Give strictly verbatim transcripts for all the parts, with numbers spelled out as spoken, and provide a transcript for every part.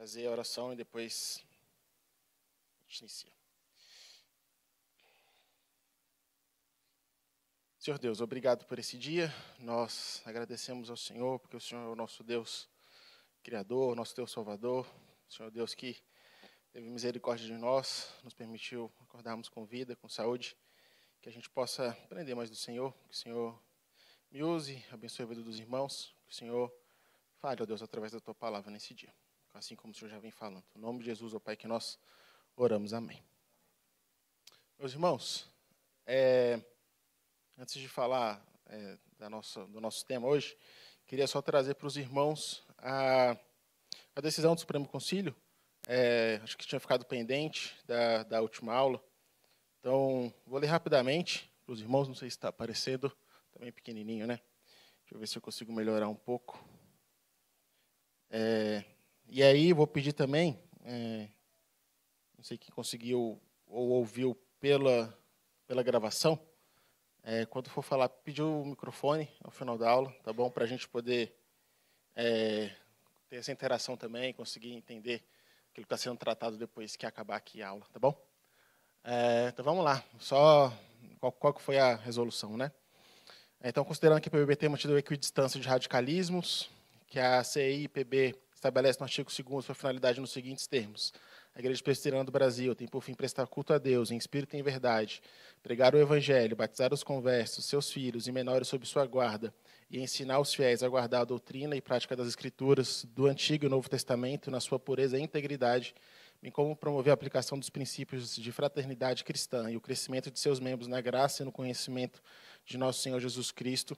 fazer a oração e depois a gente inicia. Senhor Deus, obrigado por esse dia. Nós agradecemos ao Senhor, porque o Senhor é o nosso Deus Criador, nosso Deus Salvador. O Senhor é o Deus que teve misericórdia de nós, nos permitiu acordarmos com vida, com saúde, que a gente possa aprender mais do Senhor, que o Senhor me use, abençoe a vida dos irmãos, que o Senhor fale, ó Deus, através da Tua palavra nesse dia, assim como o Senhor já vem falando. Em nome de Jesus, ó Pai, que nós oramos. Amém. Meus irmãos, é... antes de falar é, da nossa, do nosso tema hoje, queria só trazer para os irmãos a, a decisão do Supremo Concílio. É, acho que tinha ficado pendente da, da última aula. Então, vou ler rapidamente para os irmãos, não sei se está aparecendo, também pequenininho, né? Deixa eu ver se eu consigo melhorar um pouco. É, e aí, vou pedir também, é, não sei quem conseguiu ou ouviu pela, pela gravação, É, quando for falar, pedir o microfone ao final da aula, tá bom? Para a gente poder é, ter essa interação também, conseguir entender aquilo que está sendo tratado depois que acabar aqui a aula, tá bom? É, então, vamos lá. Só qual, qual que foi a resolução, né? Então, considerando que a P B B tem mantido a equidistância de radicalismos, que a C I P B estabelece no artigo segundo sua finalidade nos seguintes termos. A Igreja Presbiteriana do Brasil tem por fim prestar culto a Deus, em espírito e em verdade, pregar o Evangelho, batizar os conversos, seus filhos e menores sob sua guarda, e ensinar os fiéis a guardar a doutrina e prática das Escrituras do Antigo e Novo Testamento na sua pureza e integridade, bem como promover a aplicação dos princípios de fraternidade cristã e o crescimento de seus membros na graça e no conhecimento de nosso Senhor Jesus Cristo,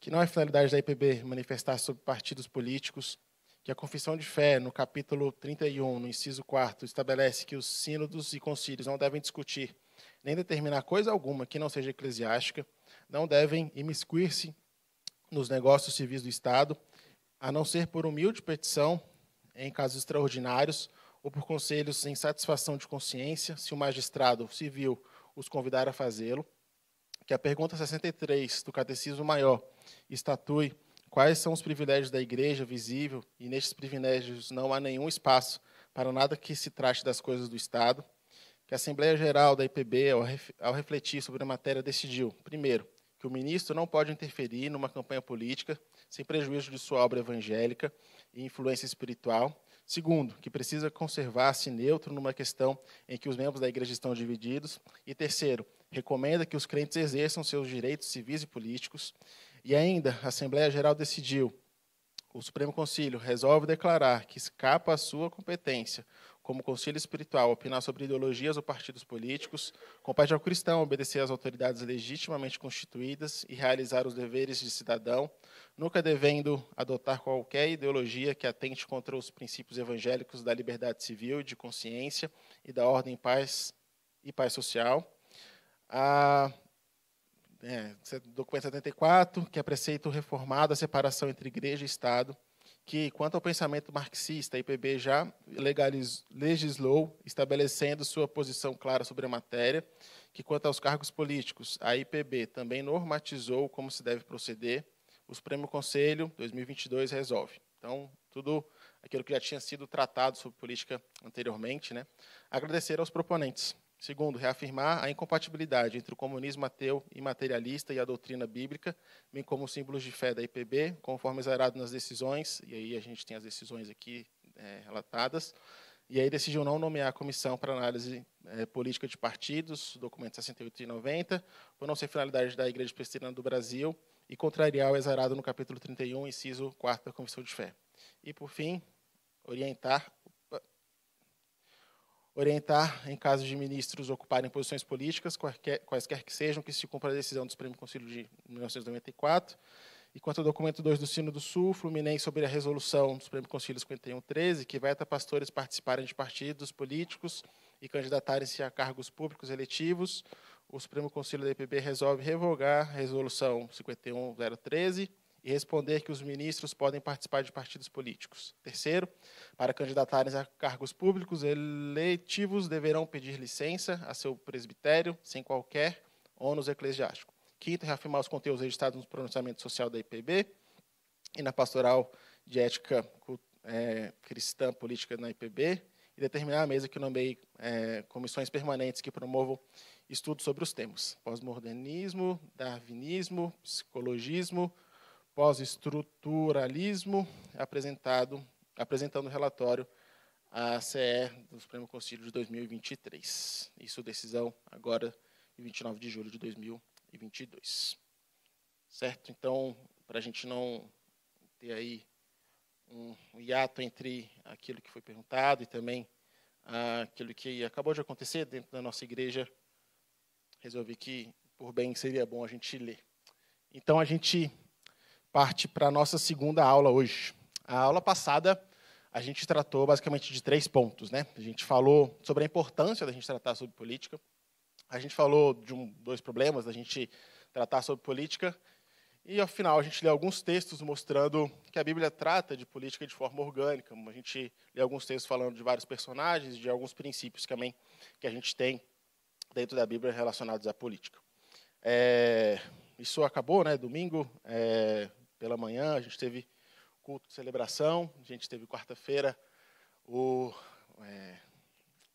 que não é finalidade da I P B manifestar-se sob partidos políticos, que a Confissão de Fé, no capítulo trinta e um, no inciso quarto, estabelece que os sínodos e concílios não devem discutir nem determinar coisa alguma que não seja eclesiástica, não devem imiscuir-se nos negócios civis do Estado, a não ser por humilde petição, em casos extraordinários, ou por conselhos em satisfação de consciência, se o magistrado civil os convidar a fazê-lo, que a pergunta sessenta e três do Catecismo Maior estatue quais são os privilégios da Igreja visível, e nestes privilégios não há nenhum espaço para nada que se trate das coisas do Estado, que a Assembleia Geral da I P B, ao refletir sobre a matéria, decidiu, primeiro, que o ministro não pode interferir numa campanha política sem prejuízo de sua obra evangélica e influência espiritual, segundo, que precisa conservar-se neutro numa questão em que os membros da Igreja estão divididos, e terceiro, recomenda que os crentes exerçam seus direitos civis e políticos. E ainda, a Assembleia Geral decidiu, o Supremo Concílio resolve declarar que escapa à sua competência, como Concílio Espiritual, opinar sobre ideologias ou partidos políticos, compete ao cristão obedecer às autoridades legitimamente constituídas e realizar os deveres de cidadão, nunca devendo adotar qualquer ideologia que atente contra os princípios evangélicos da liberdade civil e de consciência e da ordem, paz e paz social. A... É, documento setenta e quatro, que é preceito reformado a separação entre igreja e Estado, que, quanto ao pensamento marxista, a I P B já legaliz, legislou, estabelecendo sua posição clara sobre a matéria, que, quanto aos cargos políticos, a I P B também normatizou como se deve proceder, o Supremo Conselho, dois mil e vinte e dois, resolve. Então, tudo aquilo que já tinha sido tratado sobre política anteriormente, né? Agradecer aos proponentes. Segundo, reafirmar a incompatibilidade entre o comunismo ateu e materialista e a doutrina bíblica, bem como os símbolos de fé da I P B, conforme exarado nas decisões, e aí a gente tem as decisões aqui é, relatadas, e aí decidiu não nomear a comissão para análise é, política de partidos, documentos sessenta e oito e noventa, por não ser finalidade da Igreja Presbiteriana do Brasil, e contrariar o exarado no capítulo trinta e um, inciso quarto da Confissão de Fé. E, por fim, orientar... orientar, em caso de ministros ocuparem posições políticas, quaisquer, quaisquer que sejam, que se cumpra a decisão do Supremo Concílio de mil novecentos e noventa e quatro, e quanto ao documento dois do Sínodo Sul Fluminense sobre a resolução do Supremo Concílio cinquenta e um, treze, que veta pastores participarem de partidos políticos e candidatarem-se a cargos públicos eletivos, o Supremo Concílio da I P B resolve revogar a resolução cinquenta e um, zero treze, e responder que os ministros podem participar de partidos políticos. Terceiro, para candidatarem a cargos públicos eletivos, deverão pedir licença a seu presbitério, sem qualquer ônus eclesiástico. Quinto, reafirmar os conteúdos registrados no pronunciamento social da I P B e na pastoral de ética é, cristã política na I P B e determinar a mesa que nomeie é, comissões permanentes que promovam estudos sobre os temas pós-modernismo, darwinismo, psicologismo, pós-estruturalismo, apresentado, apresentando o relatório à C E do Supremo Concílio de dois mil e vinte e três. Isso decisão agora em vinte e nove de julho de dois mil e vinte e dois. Certo? Então, para a gente não ter aí um hiato entre aquilo que foi perguntado e também ah, aquilo que acabou de acontecer dentro da nossa igreja, resolvi que, por bem, seria bom a gente ler. Então, a gente parte para a nossa segunda aula hoje. A aula passada, a gente tratou basicamente de três pontos, né? A gente falou sobre a importância da gente tratar sobre política, a gente falou de um, dois problemas da gente tratar sobre política, e, ao final, a gente lê alguns textos mostrando que a Bíblia trata de política de forma orgânica. A gente lê alguns textos falando de vários personagens, de alguns princípios também que a gente tem dentro da Bíblia relacionados à política. É, isso acabou, né? Domingo, é, pela manhã, a gente teve culto de celebração, a gente teve quarta-feira o é,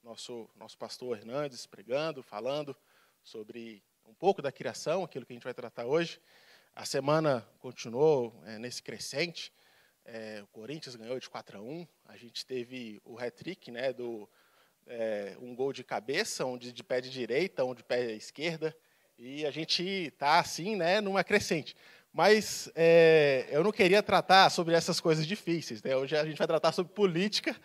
nosso, nosso pastor Hernandes pregando, falando sobre um pouco da criação, aquilo que a gente vai tratar hoje. A semana continuou é, nesse crescente, é, o Corinthians ganhou de quatro a um, a gente teve o hat-trick, né, do, é, um gol de cabeça, um de, de pé de direita, um de pé esquerda, e a gente está assim, né, numa crescente. Mas é, eu não queria tratar sobre essas coisas difíceis, né? Hoje a gente vai tratar sobre política.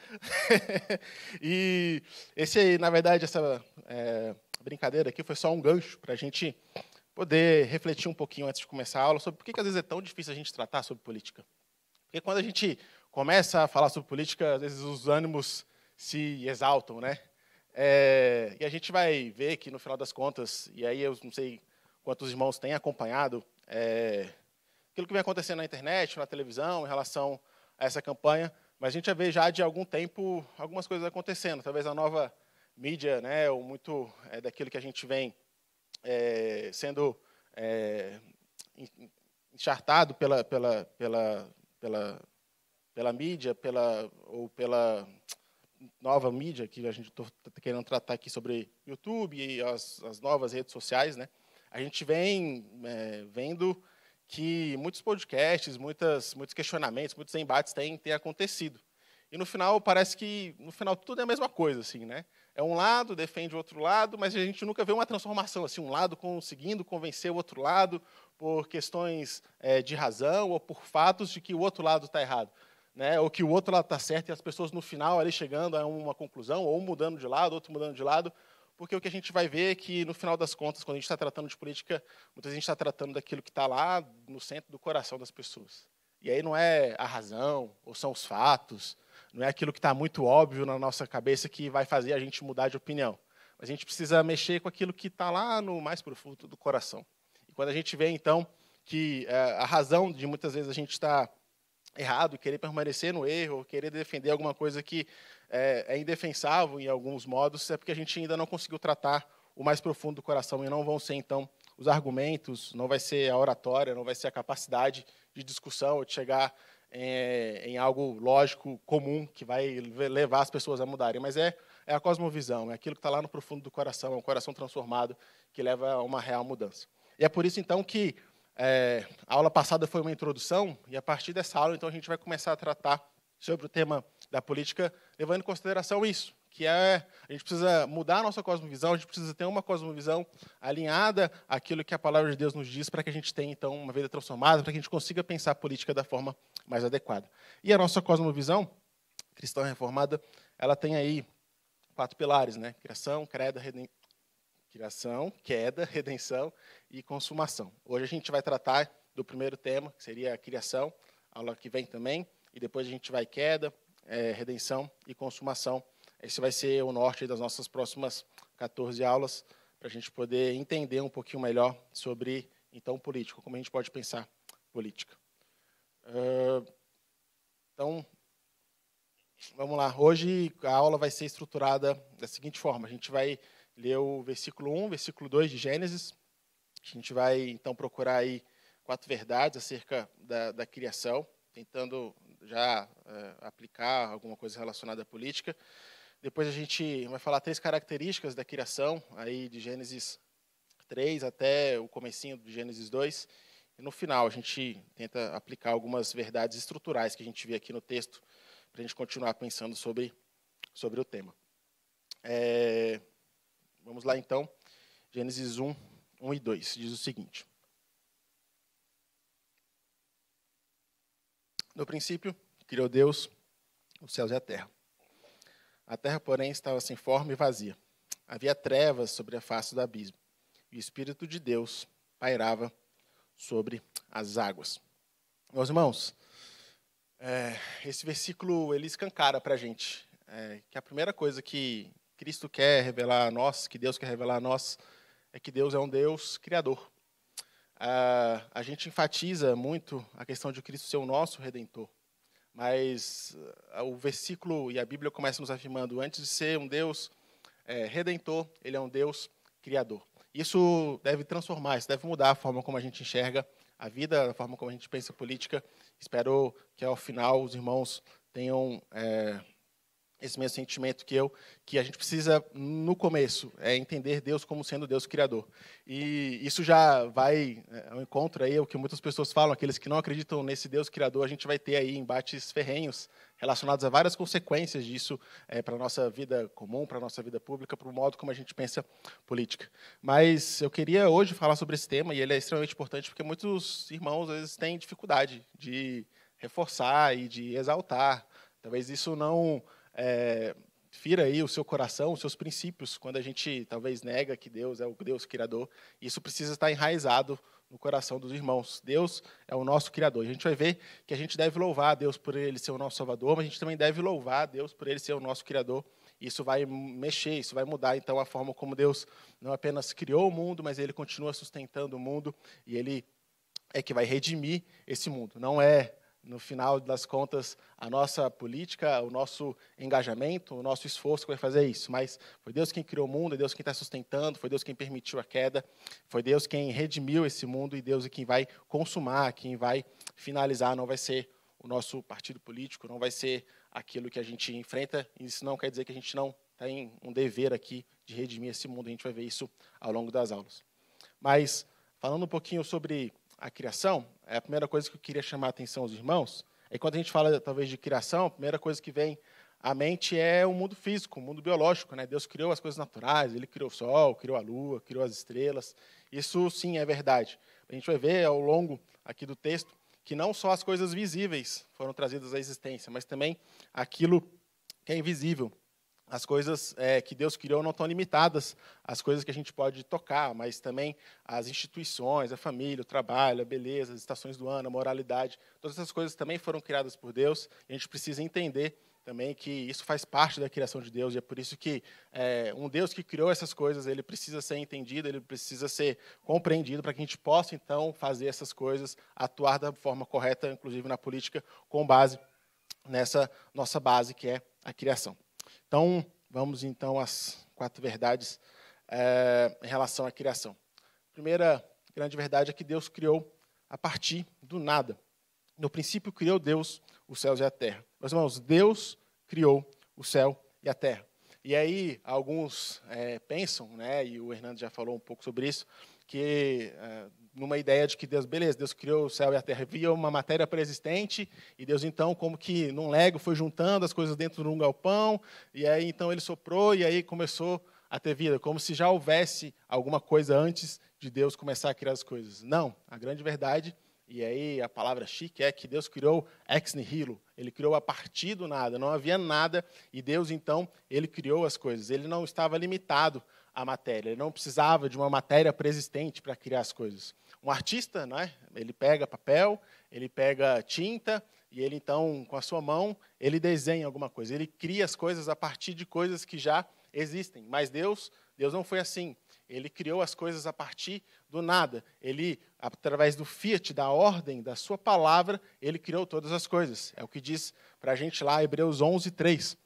E esse, na verdade, essa é, brincadeira aqui foi só um gancho para a gente poder refletir um pouquinho antes de começar a aula sobre por que, que às vezes é tão difícil a gente tratar sobre política. Porque quando a gente começa a falar sobre política, às vezes os ânimos se exaltam, né? É, e a gente vai ver que, no final das contas, e aí eu não sei quantos irmãos têm acompanhado, é, aquilo que vem acontecendo na internet, na televisão, em relação a essa campanha, mas a gente já vê já de algum tempo algumas coisas acontecendo. Talvez a nova mídia, né, ou muito é, daquilo que a gente vem é, sendo é, enchartado pela, pela, pela, pela, pela mídia, pela, ou pela nova mídia, que a gente está querendo tratar aqui sobre YouTube e as, as novas redes sociais, né? A gente vem é, vendo que muitos podcasts, muitas, muitos questionamentos, muitos embates têm, têm acontecido. E, no final, parece que no final tudo é a mesma coisa, assim, né? É um lado, defende o outro lado, mas a gente nunca vê uma transformação, assim, um lado conseguindo convencer o outro lado por questões é, de razão ou por fatos de que o outro lado está errado, né? Ou que o outro lado está certo e as pessoas, no final, ali chegando a uma conclusão, ou um mudando de lado, outro mudando de lado. Porque o que a gente vai ver é que, no final das contas, quando a gente está tratando de política, muitas vezes a gente está tratando daquilo que está lá no centro do coração das pessoas. E aí não é a razão, ou são os fatos, não é aquilo que está muito óbvio na nossa cabeça que vai fazer a gente mudar de opinião. Mas a gente precisa mexer com aquilo que está lá no mais profundo do coração. E quando a gente vê, então, que a razão de muitas vezes a gente está errado, querer permanecer no erro, querer defender alguma coisa que é, é indefensável em alguns modos, é porque a gente ainda não conseguiu tratar o mais profundo do coração, e não vão ser, então, os argumentos, não vai ser a oratória, não vai ser a capacidade de discussão, ou de chegar é, em algo lógico, comum, que vai levar as pessoas a mudarem, mas é, é a cosmovisão, é aquilo que está lá no profundo do coração, é um coração transformado que leva a uma real mudança. E é por isso, então, que É, a aula passada foi uma introdução, e a partir dessa aula, então, a gente vai começar a tratar sobre o tema da política, levando em consideração isso, que é, a gente precisa mudar a nossa cosmovisão, a gente precisa ter uma cosmovisão alinhada àquilo que a palavra de Deus nos diz, para que a gente tenha, então, uma vida transformada, para que a gente consiga pensar a política da forma mais adequada. E a nossa cosmovisão cristã reformada, ela tem aí quatro pilares, né? Criação, credo, redenção, Criação, queda, redenção e consumação. Hoje a gente vai tratar do primeiro tema, que seria a criação, a aula que vem também, e depois a gente vai queda, é, redenção e consumação. Esse vai ser o norte das nossas próximas quatorze aulas, para a gente poder entender um pouquinho melhor sobre, então, político, como a gente pode pensar política. Uh, então, vamos lá. Hoje a aula vai ser estruturada da seguinte forma, a gente vai ler o versículo um, versículo dois de Gênesis. A gente vai, então, procurar aí quatro verdades acerca da, da criação, tentando já é, aplicar alguma coisa relacionada à política. Depois a gente vai falar três características da criação, aí de Gênesis três até o comecinho de Gênesis dois. E no final a gente tenta aplicar algumas verdades estruturais que a gente vê aqui no texto, para a gente continuar pensando sobre, sobre o tema. É, vamos lá, então. Gênesis um, um e dois. Diz o seguinte. No princípio, criou Deus os céus e a terra. A terra, porém, estava sem forma e vazia. Havia trevas sobre a face do abismo. E o Espírito de Deus pairava sobre as águas. Meus irmãos, é, esse versículo ele escancara para a gente é, que a primeira coisa que Cristo quer revelar a nós, que Deus quer revelar a nós, é que Deus é um Deus criador. Ah, a gente enfatiza muito a questão de Cristo ser o nosso Redentor, mas o versículo e a Bíblia começam nos afirmando, antes de ser um Deus é, Redentor, ele é um Deus criador. Isso deve transformar, isso deve mudar a forma como a gente enxerga a vida, a forma como a gente pensa política. Espero que, ao final, os irmãos tenham é, esse mesmo sentimento que eu, que a gente precisa, no começo, é entender Deus como sendo Deus criador. E isso já vai ao encontro aí, o que muitas pessoas falam, aqueles que não acreditam nesse Deus criador, a gente vai ter aí embates ferrenhos relacionados a várias consequências disso é, para a nossa vida comum, para a nossa vida pública, para o modo como a gente pensa política. Mas eu queria hoje falar sobre esse tema, e ele é extremamente importante, porque muitos irmãos, às vezes, têm dificuldade de reforçar e de exaltar. Talvez isso não é, fira aí o seu coração, os seus princípios, quando a gente, talvez, nega que Deus é o Deus criador. Isso precisa estar enraizado no coração dos irmãos. Deus é o nosso Criador. A gente vai ver que a gente deve louvar a Deus por Ele ser o nosso Salvador, mas a gente também deve louvar a Deus por Ele ser o nosso Criador. Isso vai mexer, isso vai mudar, então, a forma como Deus não apenas criou o mundo, mas Ele continua sustentando o mundo, e Ele é que vai redimir esse mundo. Não é, no final das contas, a nossa política, o nosso engajamento, o nosso esforço que vai fazer isso. Mas foi Deus quem criou o mundo, é Deus quem está sustentando, foi Deus quem permitiu a queda, foi Deus quem redimiu esse mundo, e Deus é quem vai consumar, quem vai finalizar. Não vai ser o nosso partido político, não vai ser aquilo que a gente enfrenta. Isso não quer dizer que a gente não tem um dever aqui de redimir esse mundo. A gente vai ver isso ao longo das aulas. Mas, falando um pouquinho sobre a criação, é a primeira coisa que eu queria chamar a atenção aos irmãos. É quando a gente fala, talvez, de criação, a primeira coisa que vem à mente é o mundo físico, o mundo biológico, né? Deus criou as coisas naturais, Ele criou o sol, criou a lua, criou as estrelas. Isso, sim, é verdade. A gente vai ver, ao longo aqui do texto, que não só as coisas visíveis foram trazidas à existência, mas também aquilo que é invisível. As coisas é, que Deus criou não estão limitadas às coisas que a gente pode tocar, mas também as instituições, a família, o trabalho, a beleza, as estações do ano, a moralidade. Todas essas coisas também foram criadas por Deus. E a gente precisa entender também que isso faz parte da criação de Deus. E é por isso que é, um Deus que criou essas coisas, ele precisa ser entendido, ele precisa ser compreendido para que a gente possa, então, fazer essas coisas, atuar da forma correta, inclusive na política, com base nessa nossa base, que é a criação. Então, vamos, então, às quatro verdades é, em relação à criação. A primeira grande verdade é que Deus criou a partir do nada. No princípio, criou Deus os céus e a terra. Meus irmãos, Deus criou o céu e a terra. E aí, alguns é, pensam, né, e o Hernandes já falou um pouco sobre isso, que é, numa ideia de que Deus, beleza, Deus criou o céu e a terra, via uma matéria pré-existente, e Deus, então, como que num lego, foi juntando as coisas dentro de um galpão, e aí, então, ele soprou, e aí começou a ter vida, como se já houvesse alguma coisa antes de Deus começar a criar as coisas. Não, a grande verdade, e aí a palavra chique, é que Deus criou ex nihilo, ele criou a partir do nada, não havia nada, e Deus, então, ele criou as coisas, ele não estava limitado a matéria. Ele não precisava de uma matéria pré-existente para criar as coisas. Um artista, né, ele pega papel, ele pega tinta, e ele, então, com a sua mão, ele desenha alguma coisa. Ele cria as coisas a partir de coisas que já existem. Mas Deus, Deus não foi assim. Ele criou as coisas a partir do nada. Ele, através do fiat, da ordem, da sua palavra, ele criou todas as coisas. É o que diz para a gente lá, Hebreus onze, três.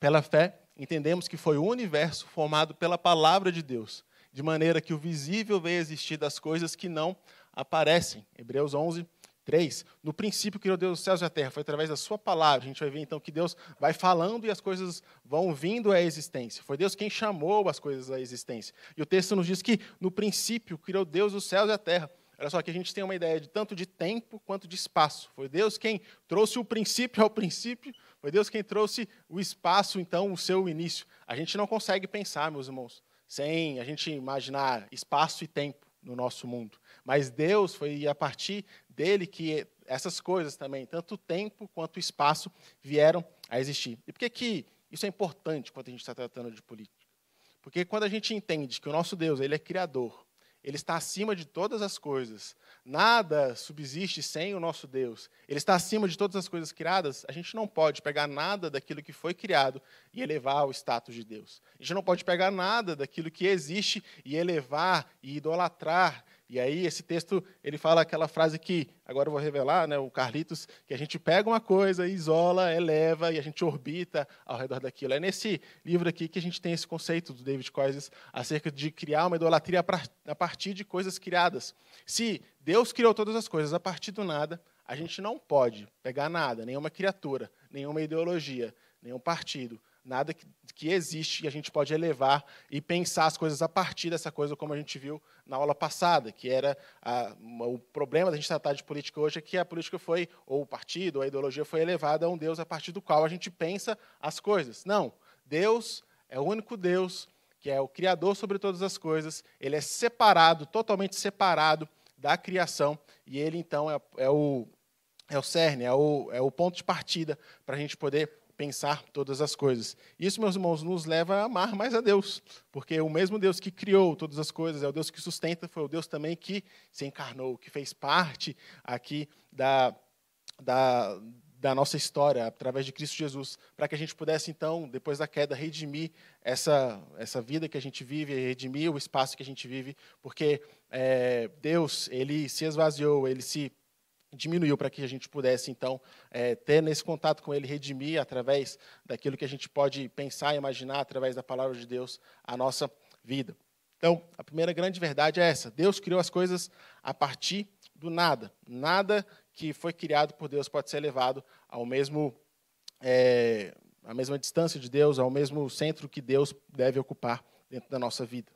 Pela fé, entendemos que foi o universo formado pela palavra de Deus, de maneira que o visível veio a existir das coisas que não aparecem. Hebreus onze, três, no princípio criou Deus os céus e a terra, foi através da sua palavra. A gente vai ver, então, que Deus vai falando e as coisas vão vindo à existência. Foi Deus quem chamou as coisas à existência. E o texto nos diz que, no princípio, criou Deus os céus e a terra. Olha só, que a gente tem uma ideia de tanto de tempo quanto de espaço. Foi Deus quem trouxe o princípio ao princípio, foi Deus quem trouxe o espaço, então, o seu início. A gente não consegue pensar, meus irmãos, sem a gente imaginar espaço e tempo no nosso mundo. Mas Deus, foi a partir dele que essas coisas também, tanto o tempo quanto o espaço, vieram a existir. E por que que isso é importante quando a gente está tratando de política? Porque quando a gente entende que o nosso Deus, ele é criador, ele está acima de todas as coisas, nada subsiste sem o nosso Deus, ele está acima de todas as coisas criadas, a gente não pode pegar nada daquilo que foi criado e elevar ao status de Deus. A gente não pode pegar nada daquilo que existe e elevar e idolatrar. E aí esse texto, ele fala aquela frase que, agora eu vou revelar, né, o Carlitos, que a gente pega uma coisa, isola, eleva, e a gente orbita ao redor daquilo. É nesse livro aqui que a gente tem esse conceito do David Coises acerca de criar uma idolatria a partir de coisas criadas. Se Deus criou todas as coisas a partir do nada, a gente não pode pegar nada, nenhuma criatura, nenhuma ideologia, nenhum partido, nada que, que existe, e a gente pode elevar e pensar as coisas a partir dessa coisa, como a gente viu na aula passada, que era a, uma, o problema da gente tratar de política hoje, é que a política foi, ou o partido, ou a ideologia foi elevada a um Deus a partir do qual a gente pensa as coisas. Não, Deus é o único Deus, que é o Criador sobre todas as coisas, ele é separado, totalmente separado da criação, e ele, então, é, é, o, é o cerne, é o, é o ponto de partida para a gente poder pensar todas as coisas. Isso, meus irmãos, nos leva a amar mais a Deus, porque o mesmo Deus que criou todas as coisas, é o Deus que sustenta, foi o Deus também que se encarnou, que fez parte aqui da, da, da nossa história, através de Cristo Jesus, para que a gente pudesse, então, depois da queda, redimir essa, essa vida que a gente vive, redimir o espaço que a gente vive, porque é, Deus, ele se esvaziou, ele se diminuiu para que a gente pudesse, então, é, ter nesse contato com ele, redimir através daquilo que a gente pode pensar e imaginar, através da palavra de Deus, a nossa vida. Então, a primeira grande verdade é essa. Deus criou as coisas a partir do nada. Nada que foi criado por Deus pode ser elevado ao mesmo, é, à mesma distância de Deus, ao mesmo centro que Deus deve ocupar dentro da nossa vida.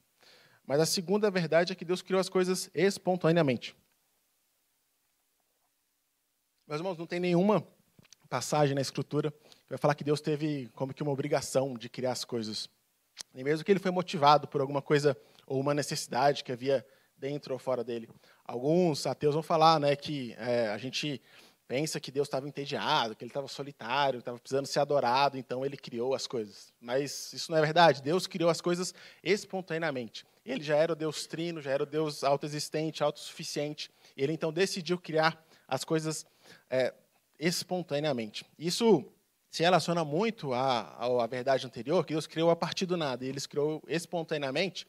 Mas a segunda verdade é que Deus criou as coisas espontaneamente. Meus irmãos, não tem nenhuma passagem na Escritura que vai falar que Deus teve como que uma obrigação de criar as coisas. Nem mesmo que ele foi motivado por alguma coisa ou uma necessidade que havia dentro ou fora dele. Alguns ateus vão falar, né, que é, a gente pensa que Deus estava entediado, que ele estava solitário, estava precisando ser adorado, então ele criou as coisas. Mas isso não é verdade. Deus criou as coisas espontaneamente. Ele já era o Deus trino, já era o Deus autoexistente, autossuficiente. Ele, então, decidiu criar as coisas É, espontaneamente. Isso se relaciona muito à, à verdade anterior, que Deus criou a partir do nada, e ele criou espontaneamente.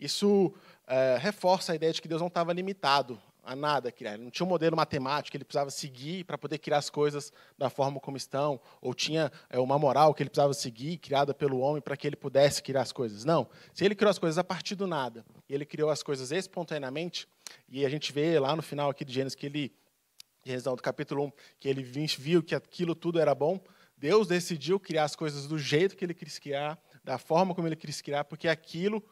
Isso é, reforça a ideia de que Deus não estava limitado a nada a criar. Ele não tinha um modelo matemático que ele precisava seguir para poder criar as coisas da forma como estão, ou tinha é, uma moral que ele precisava seguir, criada pelo homem, para que ele pudesse criar as coisas. Não. Se ele criou as coisas a partir do nada, e ele criou as coisas espontaneamente, e a gente vê lá no final aqui de Gênesis que ele do capítulo um, que ele viu que aquilo tudo era bom, Deus decidiu criar as coisas do jeito que ele quis criar, da forma como ele quis criar, porque aquilo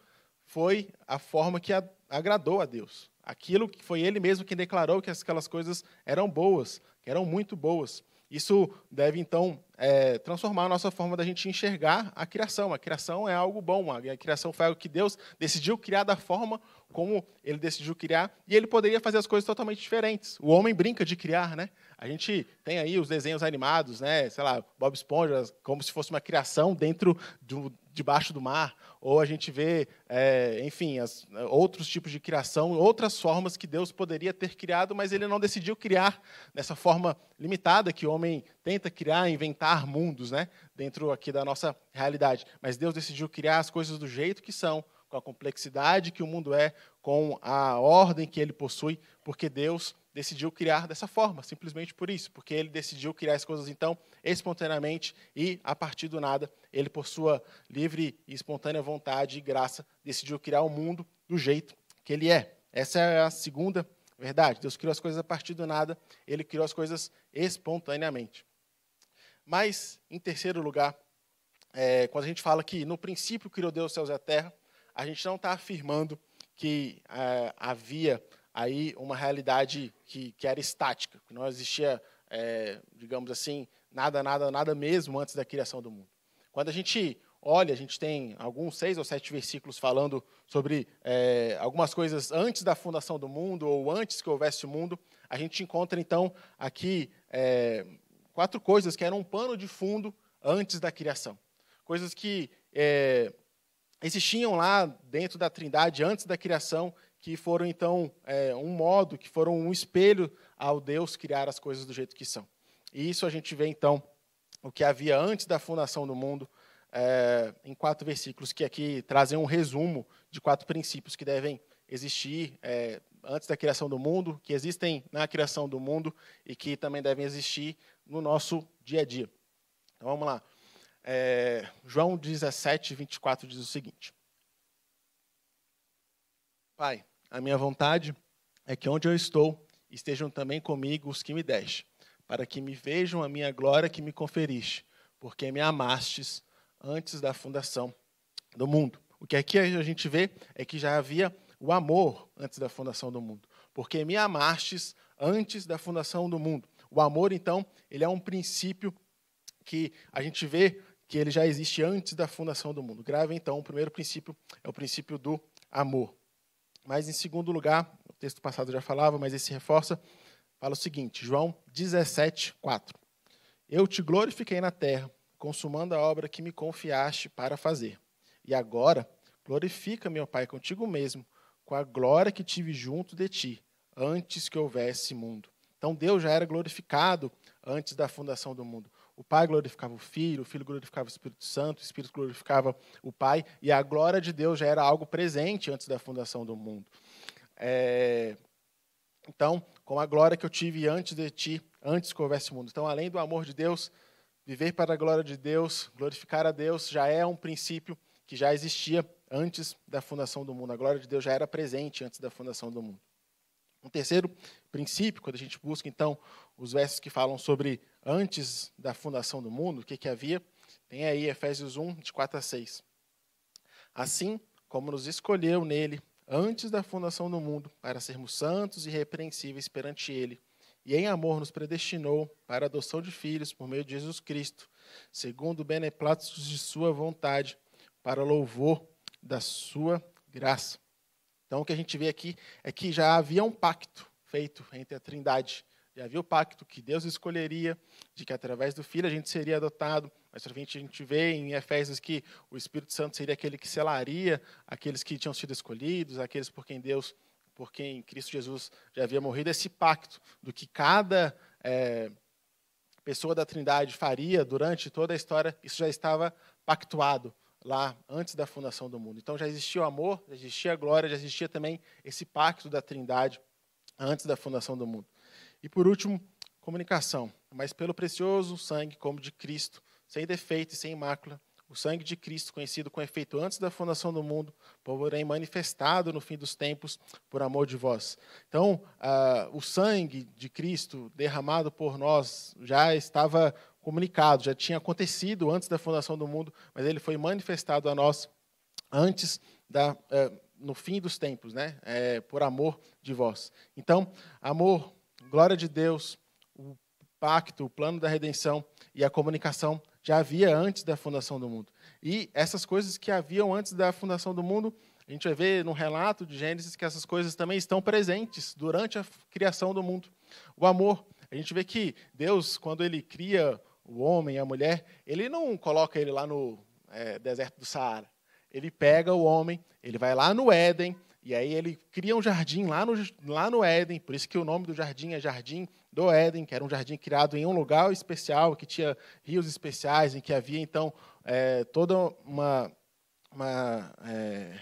foi a forma que agradou a Deus. Aquilo que foi ele mesmo quem declarou que aquelas coisas eram boas, que eram muito boas. Isso deve, então, é, transformar a nossa forma da gente enxergar a criação. A criação é algo bom. A criação foi algo que Deus decidiu criar da forma como ele decidiu criar. E ele poderia fazer as coisas totalmente diferentes. O homem brinca de criar, né? A gente tem aí os desenhos animados, né? Sei lá, Bob Esponja, como se fosse uma criação dentro do, debaixo do mar. Ou a gente vê, é, enfim, as, outros tipos de criação, outras formas que Deus poderia ter criado, mas ele não decidiu criar nessa forma limitada que o homem tenta criar, inventar mundos, né, dentro aqui da nossa realidade. Mas Deus decidiu criar as coisas do jeito que são, com a complexidade que o mundo é, com a ordem que ele possui, porque Deus decidiu criar dessa forma, simplesmente por isso, porque ele decidiu criar as coisas, então, espontaneamente e, a partir do nada, ele, por sua livre e espontânea vontade e graça, decidiu criar o mundo do jeito que ele é. Essa é a segunda Verdade, Deus criou as coisas a partir do nada, ele criou as coisas espontaneamente. Mas, em terceiro lugar, é, quando a gente fala que no princípio criou Deus os céus e a terra, a gente não está afirmando que é, havia aí uma realidade que, que era estática, que não existia, é, digamos assim, nada, nada, nada mesmo antes da criação do mundo. Quando a gente olha, a gente tem alguns seis ou sete versículos falando sobre é, algumas coisas antes da fundação do mundo ou antes que houvesse o mundo. A gente encontra, então, aqui é, quatro coisas que eram um pano de fundo antes da criação. Coisas que é, existiam lá dentro da Trindade antes da criação, que foram, então, é, um modo, que foram um espelho ao Deus criar as coisas do jeito que são. E isso a gente vê, então, o que havia antes da fundação do mundo, É, em quatro versículos, que aqui trazem um resumo de quatro princípios que devem existir é, antes da criação do mundo, que existem na criação do mundo e que também devem existir no nosso dia a dia. Então, vamos lá. É, João dezessete, vinte e quatro diz o seguinte. Pai, a minha vontade é que onde eu estou estejam também comigo os que me deste, para que me vejam a minha glória que me conferiste, porque me amastes antes da fundação do mundo. O que aqui a gente vê é que já havia o amor antes da fundação do mundo. Porque me amastes antes da fundação do mundo. O amor, então, ele é um princípio que a gente vê que ele já existe antes da fundação do mundo. Grave, então, o primeiro princípio é o princípio do amor. Mas, em segundo lugar, o texto passado já falava, mas esse reforça, fala o seguinte, João dezessete, quatro. Eu te glorifiquei na terra, consumando a obra que me confiaste para fazer. E agora, glorifica-me, ó Pai, contigo mesmo, com a glória que tive junto de ti, antes que houvesse mundo. Então, Deus já era glorificado antes da fundação do mundo. O Pai glorificava o Filho, o Filho glorificava o Espírito Santo, o Espírito glorificava o Pai, e a glória de Deus já era algo presente antes da fundação do mundo. É... Então, com a glória que eu tive antes de ti, antes que houvesse mundo. Então, além do amor de Deus, viver para a glória de Deus, glorificar a Deus, já é um princípio que já existia antes da fundação do mundo. A glória de Deus já era presente antes da fundação do mundo. Um terceiro princípio, quando a gente busca, então, os versos que falam sobre antes da fundação do mundo, o que, que havia, tem aí Efésios um, de quatro a seis. Assim como nos escolheu nele, antes da fundação do mundo, para sermos santos e irrepreensíveis perante ele, e em amor nos predestinou para a adoção de filhos por meio de Jesus Cristo, segundo o beneplácito de sua vontade, para louvor da sua graça. Então, o que a gente vê aqui é que já havia um pacto feito entre a Trindade. Já havia o pacto que Deus escolheria, de que através do Filho a gente seria adotado. Mas, para frente, a gente vê em Efésios que o Espírito Santo seria aquele que selaria aqueles que tinham sido escolhidos, aqueles por quem Deus... porque em Cristo Jesus já havia morrido, esse pacto do que cada é, pessoa da Trindade faria durante toda a história, isso já estava pactuado lá antes da fundação do mundo. Então já existia o amor, já existia a glória, já existia também esse pacto da Trindade antes da fundação do mundo. E por último, comunicação. Mas pelo precioso sangue como de Cristo, sem defeito e sem mácula, o sangue de Cristo, conhecido com efeito antes da fundação do mundo, porém manifestado no fim dos tempos por amor de vós. Então, ah, o sangue de Cristo derramado por nós já estava comunicado, já tinha acontecido antes da fundação do mundo, mas ele foi manifestado a nós antes da, eh, no fim dos tempos, né? eh, por amor de vós. Então, amor, glória de Deus, o pacto, o plano da redenção e a comunicação já havia antes da fundação do mundo. E essas coisas que haviam antes da fundação do mundo, a gente vai ver no relato de Gênesis que essas coisas também estão presentes durante a criação do mundo. O amor, a gente vê que Deus, quando ele cria o homem e a mulher, ele não coloca ele lá no é, deserto do Saara. Ele pega o homem, ele vai lá no Éden, e aí ele cria um jardim lá no, lá no Éden, por isso que o nome do jardim é Jardim do Éden, que era um jardim criado em um lugar especial, que tinha rios especiais, em que havia, então, é, toda uma, uma é,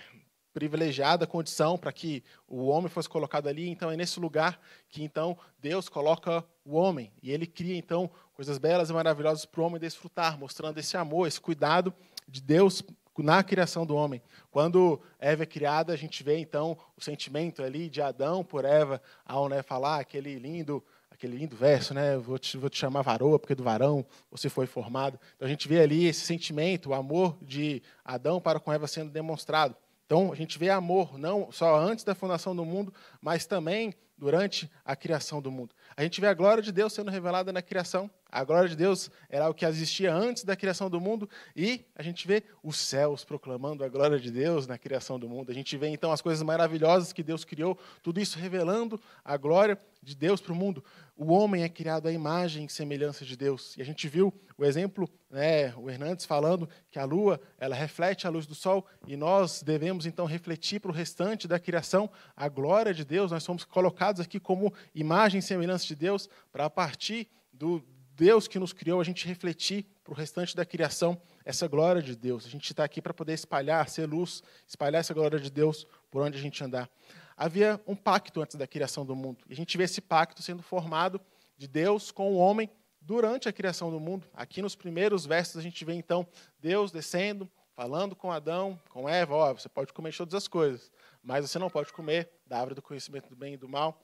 privilegiada condição para que o homem fosse colocado ali. Então, é nesse lugar que, então, Deus coloca o homem. E ele cria, então, coisas belas e maravilhosas para o homem desfrutar, mostrando esse amor, esse cuidado de Deus na criação do homem. Quando Eva é criada, a gente vê, então, o sentimento ali de Adão por Eva, ao né, falar aquele lindo, aquele lindo verso, né, vou te, vou te chamar varoa, porque do varão você foi formado. Então, a gente vê ali esse sentimento, o amor de Adão para com Eva sendo demonstrado. Então, a gente vê amor não só antes da fundação do mundo, mas também durante a criação do mundo. A gente vê a glória de Deus sendo revelada na criação. A glória de Deus era o que existia antes da criação do mundo. E a gente vê os céus proclamando a glória de Deus na criação do mundo. A gente vê, então, as coisas maravilhosas que Deus criou. Tudo isso revelando a glória de Deus para o mundo. O homem é criado à imagem e semelhança de Deus. E a gente viu o exemplo, né, o Hernandes falando que a lua ela reflete a luz do sol e nós devemos, então, refletir para o restante da criação a glória de Deus. Nós somos colocados aqui como imagem e semelhança de Deus para, a partir do Deus que nos criou, a gente refletir para o restante da criação essa glória de Deus. A gente está aqui para poder espalhar, ser luz, espalhar essa glória de Deus por onde a gente andar. Havia um pacto antes da criação do mundo. E a gente vê esse pacto sendo formado de Deus com o homem durante a criação do mundo. Aqui nos primeiros versos a gente vê, então, Deus descendo, falando com Adão, com Eva, ó, você pode comer de todas as coisas, mas você não pode comer da árvore do conhecimento do bem e do mal,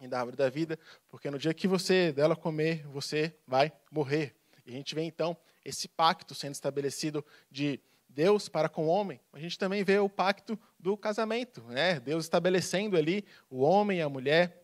e da árvore da vida, porque no dia que você dela comer, você vai morrer. E a gente vê, então, esse pacto sendo estabelecido de Deus para com o homem. A gente também vê o pacto do casamento, né? Deus estabelecendo ali o homem e a mulher.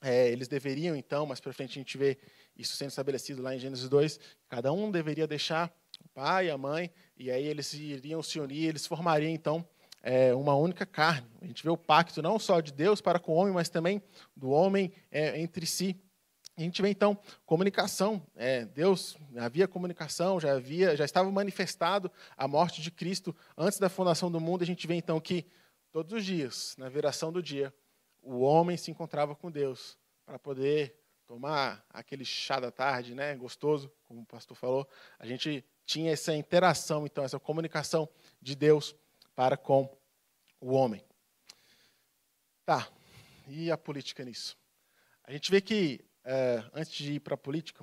É, eles deveriam, então, mais para frente a gente vê isso sendo estabelecido lá em Gênesis dois, cada um deveria deixar o pai e a mãe, e aí eles iriam se unir, eles formariam, então, é, uma única carne. A gente vê o pacto não só de Deus para com o homem, mas também do homem é, entre si. A gente vê, então, comunicação. É, Deus, havia comunicação, já, havia, já estava manifestado a morte de Cristo antes da fundação do mundo. A gente vê, então, que todos os dias, na viração do dia, o homem se encontrava com Deus para poder tomar aquele chá da tarde, né, gostoso, como o pastor falou. A gente tinha essa interação, então, essa comunicação de Deus para com o homem. Tá, e a política nisso? A gente vê que É, antes de ir para a política,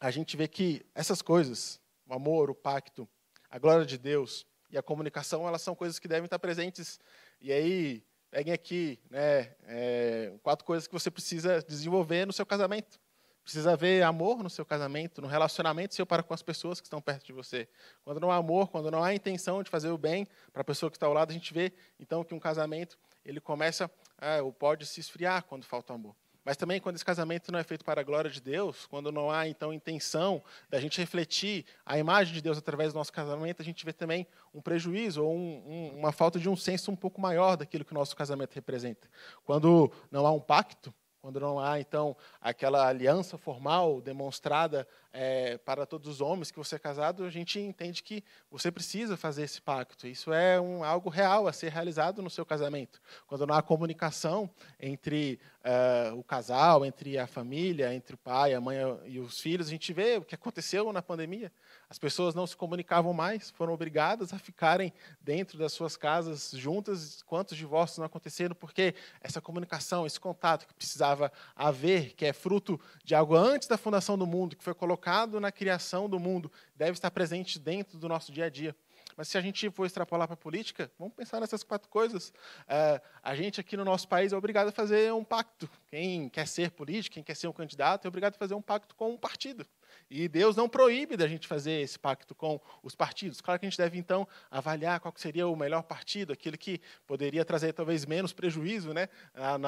a gente vê que essas coisas, o amor, o pacto, a glória de Deus e a comunicação, elas são coisas que devem estar presentes. E aí, peguem aqui, né, é, quatro coisas que você precisa desenvolver no seu casamento. Precisa haver amor no seu casamento, no relacionamento seu para com as pessoas que estão perto de você. Quando não há amor, quando não há intenção de fazer o bem para a pessoa que está ao lado, a gente vê, então, que um casamento ele começa a, ou pode se esfriar quando falta amor. Mas também quando esse casamento não é feito para a glória de Deus, quando não há, então, intenção da gente refletir a imagem de Deus através do nosso casamento, a gente vê também um prejuízo ou um, um, uma falta de um senso um pouco maior daquilo que o nosso casamento representa. Quando não há um pacto, quando não há, então, aquela aliança formal demonstrada é, para todos os homens que você é casado, a gente entende que você precisa fazer esse pacto. Isso é um, algo real a ser realizado no seu casamento. Quando não há comunicação entre uh, o casal, entre a família, entre o pai, a mãe e os filhos, a gente vê o que aconteceu na pandemia. As pessoas não se comunicavam mais, foram obrigadas a ficarem dentro das suas casas juntas. Quantos divórcios não aconteceram? Porque essa comunicação, esse contato que precisava haver, que é fruto de algo antes da fundação do mundo, que foi colocado na criação do mundo, deve estar presente dentro do nosso dia a dia. Mas se a gente for extrapolar para a política, vamos pensar nessas quatro coisas. Uh, a gente aqui no nosso país é obrigado a fazer um pacto. Quem quer ser político, quem quer ser um candidato, é obrigado a fazer um pacto com um partido. E Deus não proíbe da gente fazer esse pacto com os partidos. Claro que a gente deve, então, avaliar qual seria o melhor partido, aquele que poderia trazer talvez menos prejuízo, né,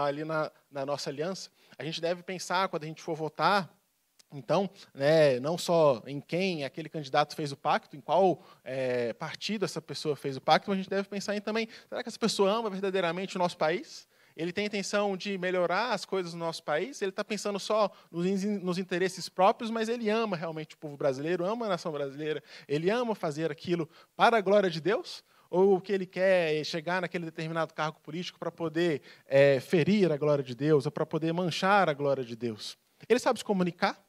ali na, na nossa aliança. A gente deve pensar, quando a gente for votar, então, né, não só em quem aquele candidato fez o pacto, em qual é, partido essa pessoa fez o pacto, mas a gente deve pensar em também, será que essa pessoa ama verdadeiramente o nosso país? Ele tem a intenção de melhorar as coisas no nosso país? Ele está pensando só nos, nos interesses próprios, mas ele ama realmente o povo brasileiro, ama a nação brasileira, ele ama fazer aquilo para a glória de Deus? Ou o que ele quer chegar naquele determinado cargo político para poder é, ferir a glória de Deus, ou para poder manchar a glória de Deus? Ele sabe se comunicar?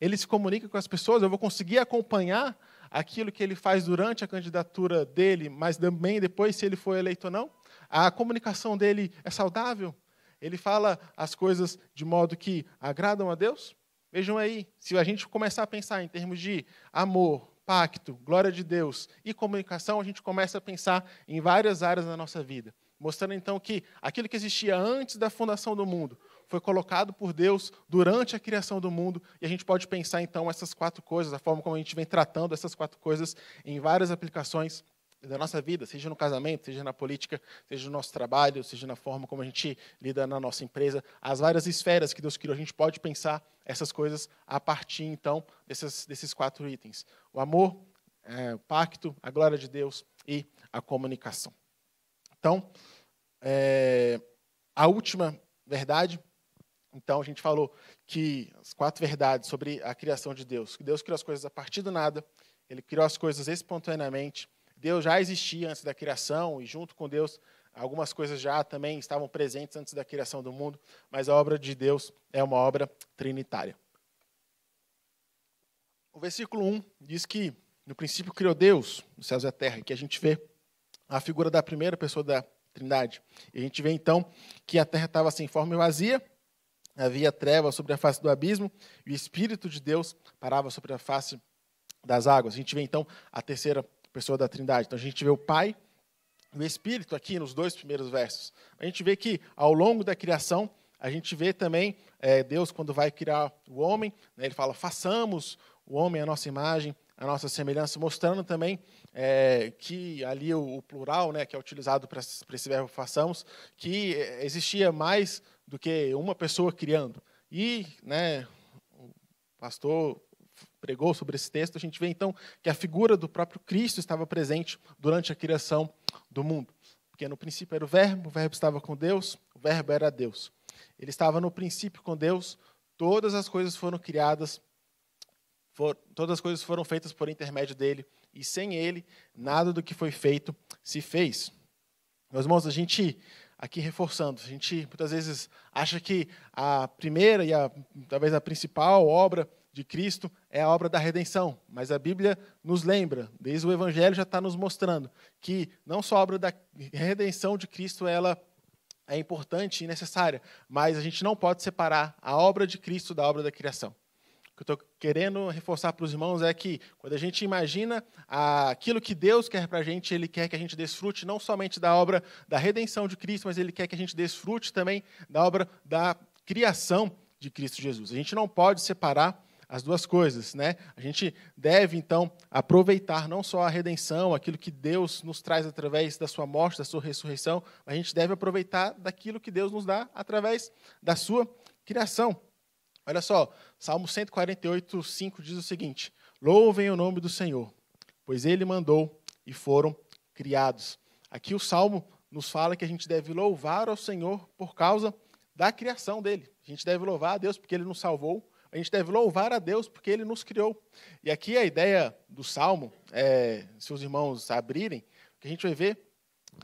Ele se comunica com as pessoas? Eu vou conseguir acompanhar aquilo que ele faz durante a candidatura dele, mas também depois se ele for eleito ou não? A comunicação dele é saudável? Ele fala as coisas de modo que agradam a Deus? Vejam aí, se a gente começar a pensar em termos de amor, pacto, glória de Deus e comunicação, a gente começa a pensar em várias áreas da nossa vida, mostrando então que aquilo que existia antes da fundação do mundo foi colocado por Deus durante a criação do mundo, e a gente pode pensar então essas quatro coisas, a forma como a gente vem tratando essas quatro coisas em várias aplicações da nossa vida, seja no casamento, seja na política, seja no nosso trabalho, seja na forma como a gente lida na nossa empresa, as várias esferas que Deus criou, a gente pode pensar essas coisas a partir, então, dessas, desses quatro itens. O amor, é, o pacto, a glória de Deus e a comunicação. Então, é, a última verdade, então, a gente falou que as quatro verdades sobre a criação de Deus, que Deus criou as coisas a partir do nada, Ele criou as coisas espontaneamente, Deus já existia antes da criação, e junto com Deus, algumas coisas já também estavam presentes antes da criação do mundo, mas a obra de Deus é uma obra trinitária. O versículo um diz que, no princípio, criou Deus os céus e a terra, que a gente vê a figura da primeira pessoa da Trindade. E a gente vê, então, que a terra estava sem forma e vazia, havia trevas sobre a face do abismo, e o Espírito de Deus parava sobre a face das águas. A gente vê, então, a terceira pessoa da Trindade. Então, a gente vê o Pai e o Espírito aqui nos dois primeiros versos. A gente vê que, ao longo da criação, a gente vê também é, Deus, quando vai criar o homem, né, Ele fala, façamos o homem à nossa imagem, à nossa semelhança, mostrando também é, que ali o, o plural, né, que é utilizado para esse verbo façamos, que existia mais do que uma pessoa criando. E, né, o pastor pregou sobre esse texto, a gente vê, então, que a figura do próprio Cristo estava presente durante a criação do mundo. Porque no princípio era o verbo, o verbo estava com Deus, o verbo era Deus. Ele estava no princípio com Deus, todas as coisas foram criadas, for, todas as coisas foram feitas por intermédio dele, e sem ele, nada do que foi feito se fez. Meus irmãos, a gente... Aqui reforçando, a gente muitas vezes acha que a primeira e a, talvez a principal obra de Cristo é a obra da redenção, mas a Bíblia nos lembra, desde o Evangelho já está nos mostrando, que não só a obra da redenção de Cristo ela é importante e necessária, mas a gente não pode separar a obra de Cristo da obra da criação. O que eu estou querendo reforçar para os irmãos é que, quando a gente imagina aquilo que Deus quer para a gente, Ele quer que a gente desfrute não somente da obra da redenção de Cristo, mas Ele quer que a gente desfrute também da obra da criação de Cristo Jesus. A gente não pode separar as duas coisas, né? A gente deve, então, aproveitar não só a redenção, aquilo que Deus nos traz através da sua morte, da sua ressurreição, mas a gente deve aproveitar daquilo que Deus nos dá através da sua criação. Olha só, Salmo cento e quarenta e oito, cinco diz o seguinte, louvem o nome do Senhor, pois Ele mandou e foram criados. Aqui o Salmo nos fala que a gente deve louvar ao Senhor por causa da criação dEle. A gente deve louvar a Deus porque Ele nos salvou, a gente deve louvar a Deus porque Ele nos criou. E aqui a ideia do Salmo, é, se os irmãos abrirem, o que a gente vai ver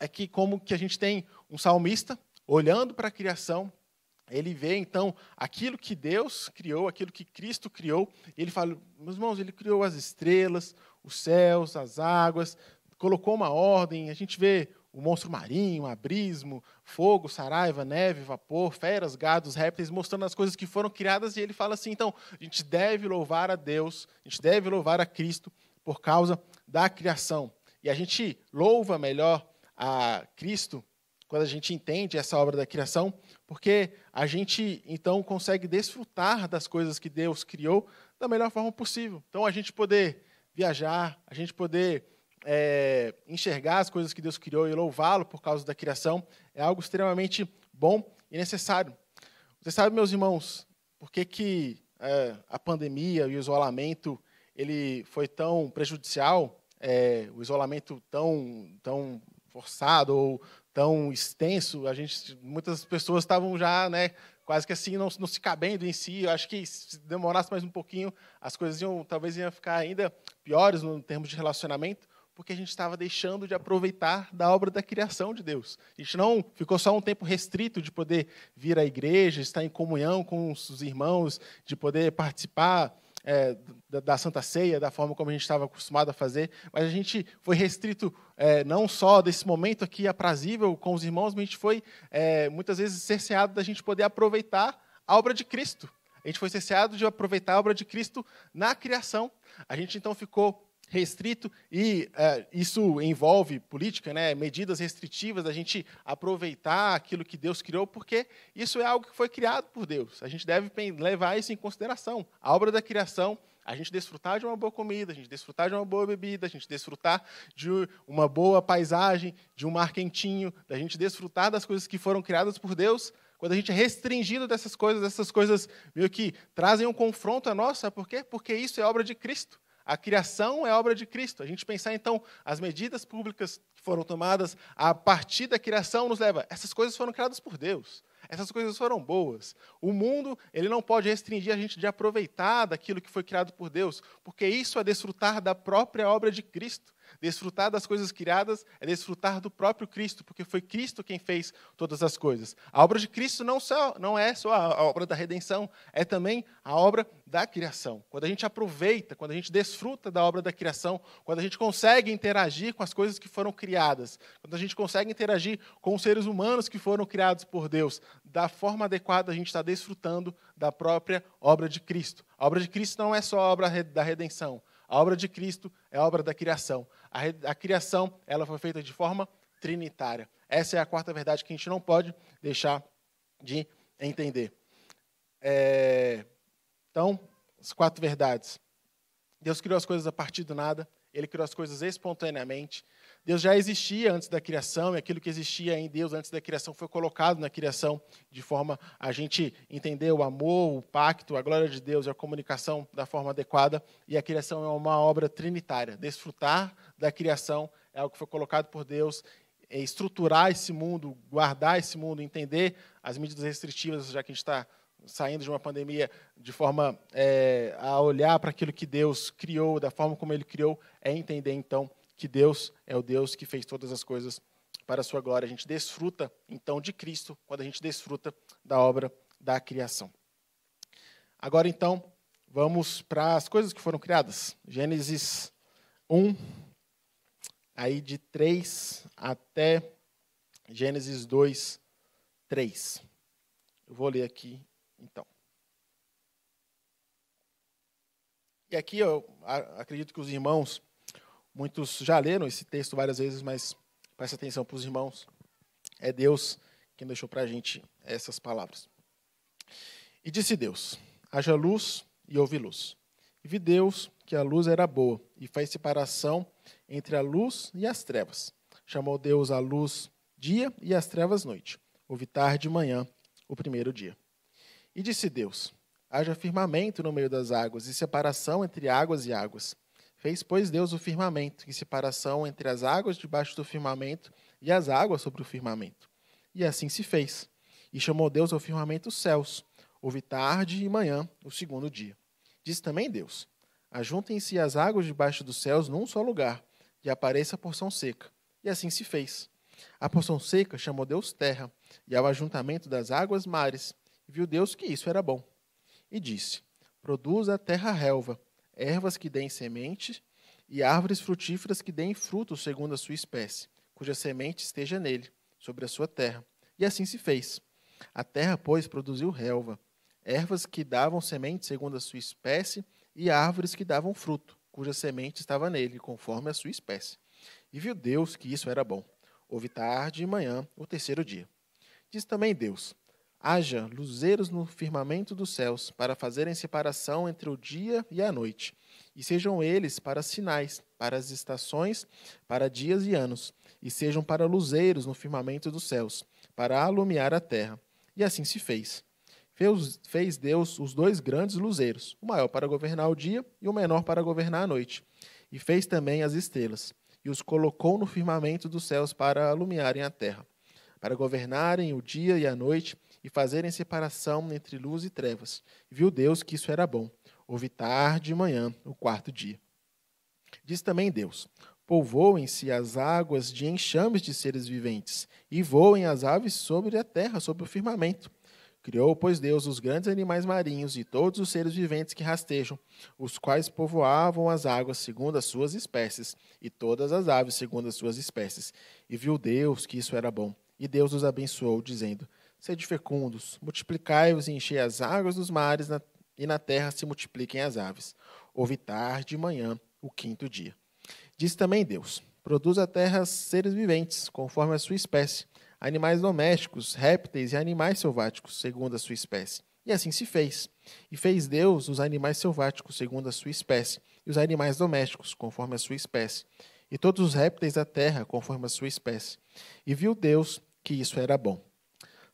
é que como que a gente tem um salmista olhando para a criação, ele vê, então, aquilo que Deus criou, aquilo que Cristo criou. Ele fala, meus irmãos, Ele criou as estrelas, os céus, as águas, colocou uma ordem. A gente vê o monstro marinho, abismo, fogo, saraiva, neve, vapor, feras, gados, répteis, mostrando as coisas que foram criadas. E ele fala assim, então, a gente deve louvar a Deus, a gente deve louvar a Cristo por causa da criação. E a gente louva melhor a Cristo quando a gente entende essa obra da criação, porque a gente, então, consegue desfrutar das coisas que Deus criou da melhor forma possível. Então, a gente poder viajar, a gente poder é, enxergar as coisas que Deus criou e louvá-lo por causa da criação é algo extremamente bom e necessário. Você sabe, meus irmãos, por que, que é, a pandemia e o isolamento ele foi tão prejudicial, é, o isolamento tão, tão forçado ou tão extenso, a gente, muitas pessoas estavam já, né, quase que assim, não, não se cabendo em si. Eu acho que se demorasse mais um pouquinho, as coisas iam, talvez iam ficar ainda piores no termo de relacionamento, porque a gente estava deixando de aproveitar da obra da criação de Deus. A gente não ficou só um tempo restrito de poder vir à igreja, estar em comunhão com os irmãos, de poder participar É, da, da Santa Ceia, da forma como a gente estava acostumado a fazer, mas a gente foi restrito é, não só desse momento aqui aprazível com os irmãos, mas a gente foi, é, muitas vezes, cerceado da gente poder aproveitar a obra de Cristo. A gente foi cerceado de aproveitar a obra de Cristo na criação. A gente, então, ficou restrito, e é, isso envolve política, né, medidas restritivas, a gente aproveitar aquilo que Deus criou, porque isso é algo que foi criado por Deus. A gente deve levar isso em consideração. A obra da criação, a gente desfrutar de uma boa comida, a gente desfrutar de uma boa bebida, a gente desfrutar de uma boa paisagem, de um mar quentinho, a gente desfrutar das coisas que foram criadas por Deus. Quando a gente é restringido dessas coisas, essas coisas meio que trazem um confronto a nós, sabe por quê? Porque isso é obra de Cristo. A criação é obra de Cristo. A gente pensar, então, as medidas públicas que foram tomadas a partir da criação nos leva. Essas coisas foram criadas por Deus. Essas coisas foram boas. O mundo, ele não pode restringir a gente de aproveitar daquilo que foi criado por Deus, porque isso é desfrutar da própria obra de Cristo. Desfrutar das coisas criadas é desfrutar do próprio Cristo, porque foi Cristo quem fez todas as coisas. A obra de Cristo não, só, não é só a obra da redenção, é também a obra da criação. Quando a gente aproveita, quando a gente desfruta da obra da criação, quando a gente consegue interagir com as coisas que foram criadas, quando a gente consegue interagir com os seres humanos que foram criados por Deus, da forma adequada a gente está desfrutando da própria obra de Cristo. A obra de Cristo não é só a obra da redenção. A obra de Cristo é a obra da criação. A, a criação ela foi feita de forma trinitária. Essa é a quarta verdade que a gente não pode deixar de entender. É, então, as quatro verdades. Deus criou as coisas a partir do nada. Ele criou as coisas espontaneamente. Deus já existia antes da criação, e aquilo que existia em Deus antes da criação foi colocado na criação, de forma a gente entender o amor, o pacto, a glória de Deus e a comunicação da forma adequada. E a criação é uma obra trinitária. Desfrutar da criação é algo que foi colocado por Deus, é estruturar esse mundo, guardar esse mundo, entender as medidas restritivas, já que a gente está saindo de uma pandemia, de forma é, a olhar para aquilo que Deus criou, da forma como Ele criou, é entender, então, que Deus é o Deus que fez todas as coisas para a sua glória. A gente desfruta, então, de Cristo, quando a gente desfruta da obra da criação. Agora, então, vamos para as coisas que foram criadas. Gênesis um, aí de três até Gênesis dois, três. Eu vou ler aqui. Então, e aqui eu acredito que os irmãos, muitos já leram esse texto várias vezes, mas preste atenção para os irmãos, é Deus quem deixou para a gente essas palavras. E disse Deus, haja luz, e houve luz. E vi Deus que a luz era boa, e fez separação entre a luz e as trevas. Chamou Deus a luz dia e as trevas noite. Houve tarde e manhã, o primeiro dia. E disse Deus, haja firmamento no meio das águas, e separação entre águas e águas. Fez, pois, Deus o firmamento, e separação entre as águas debaixo do firmamento e as águas sobre o firmamento. E assim se fez. E chamou Deus ao firmamento os céus. Houve tarde e manhã, o segundo dia. Disse também Deus, ajuntem-se as águas debaixo dos céus num só lugar, e apareça a porção seca. E assim se fez. A porção seca chamou Deus terra, e ao ajuntamento das águas mares. Viu Deus que isso era bom. E disse, produz a terra relva, ervas que deem semente, e árvores frutíferas que deem frutos segundo a sua espécie, cuja semente esteja nele, sobre a sua terra. E assim se fez. A terra, pois, produziu relva, ervas que davam semente segundo a sua espécie, e árvores que davam fruto, cuja semente estava nele, conforme a sua espécie. E viu Deus que isso era bom. Houve tarde e manhã, o terceiro dia. Disse também Deus, haja luzeiros no firmamento dos céus, para fazerem separação entre o dia e a noite. E sejam eles para sinais, para as estações, para dias e anos. E sejam para luzeiros no firmamento dos céus, para alumiar a terra. E assim se fez. Fez, fez Deus os dois grandes luzeiros, o maior para governar o dia e o menor para governar a noite. E fez também as estrelas, e os colocou no firmamento dos céus para alumiarem a terra, para governarem o dia e a noite, e fazerem separação entre luz e trevas. E viu Deus que isso era bom. Houve tarde e manhã, o quarto dia. Diz também Deus, povoem-se as águas de enxames de seres viventes, e voem as aves sobre a terra, sobre o firmamento. Criou, pois, Deus os grandes animais marinhos e todos os seres viventes que rastejam, os quais povoavam as águas segundo as suas espécies, e todas as aves segundo as suas espécies. E viu Deus que isso era bom. E Deus os abençoou, dizendo, sede fecundos, multiplicai-vos e enchei as águas dos mares, na, e na terra se multipliquem as aves. Houve tarde e manhã, o quinto dia. Disse também Deus, produz a terra seres viventes, conforme a sua espécie, animais domésticos, répteis e animais selváticos, segundo a sua espécie. E assim se fez. E fez Deus os animais selváticos, segundo a sua espécie, e os animais domésticos, conforme a sua espécie, e todos os répteis da terra, conforme a sua espécie. E viu Deus que isso era bom.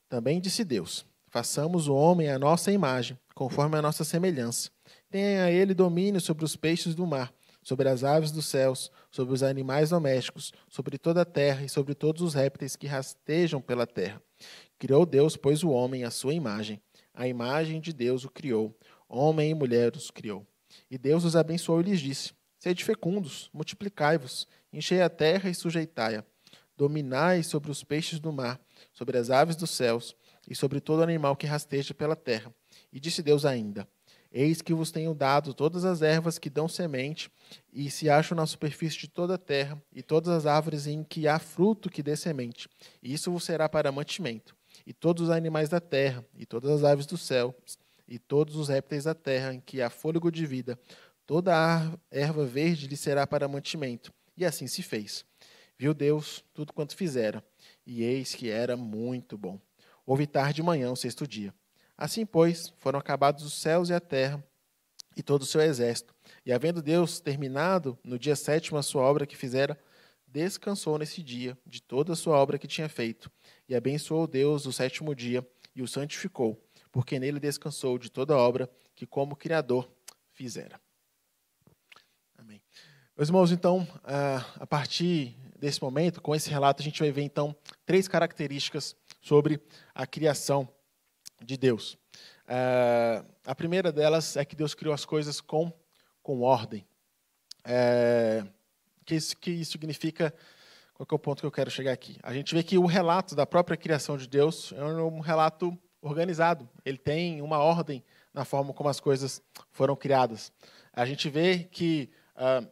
Também disse Deus, façamos o homem à nossa imagem, conforme a nossa semelhança. Tenha a ele domínio sobre os peixes do mar, sobre as aves dos céus, sobre os animais domésticos, sobre toda a terra e sobre todos os répteis que rastejam pela terra. Criou Deus, pois, o homem à sua imagem. A imagem de Deus o criou, homem e mulher os criou. E Deus os abençoou e lhes disse, sede fecundos, multiplicai-vos, enchei a terra e sujeitai-a, dominai sobre os peixes do mar, sobre as aves dos céus e sobre todo animal que rasteja pela terra. E disse Deus ainda, eis que vos tenho dado todas as ervas que dão semente e se acham na superfície de toda a terra e todas as árvores em que há fruto que dê semente, e isso vos será para mantimento. E todos os animais da terra, e todas as aves do céu, e todos os répteis da terra, em que há fôlego de vida, toda a erva verde lhe será para mantimento. E assim se fez. Viu Deus tudo quanto fizera, e eis que era muito bom. Houve tarde e manhã, o sexto dia. Assim, pois, foram acabados os céus e a terra, e todo o seu exército. E, havendo Deus terminado, no dia sétimo, a sua obra que fizera, descansou nesse dia de toda a sua obra que tinha feito, e abençoou Deus o sétimo dia e o santificou, porque nele descansou de toda a obra que como Criador fizera. Amém. Meus irmãos, então, a partir desse momento, com esse relato, a gente vai ver, então, três características sobre a criação de Deus. A primeira delas é que Deus criou as coisas com, com ordem. É... O que isso, que isso significa? Qual que é o ponto que eu quero chegar aqui? A gente vê que o relato da própria criação de Deus é um relato organizado. Ele tem uma ordem na forma como as coisas foram criadas. A gente vê que ah,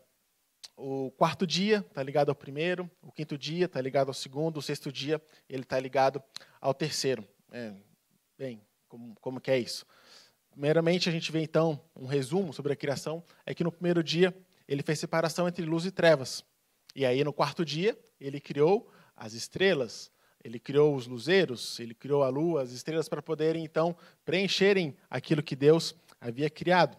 o quarto dia está ligado ao primeiro, o quinto dia está ligado ao segundo, o sexto dia ele está ligado ao terceiro. É, bem, como, como que é isso? Primeiramente, a gente vê, então, um resumo sobre a criação, é que no primeiro dia ele fez separação entre luz e trevas. E aí, no quarto dia, ele criou as estrelas, ele criou os luzeiros, ele criou a lua, as estrelas, para poderem, então, preencherem aquilo que Deus havia criado.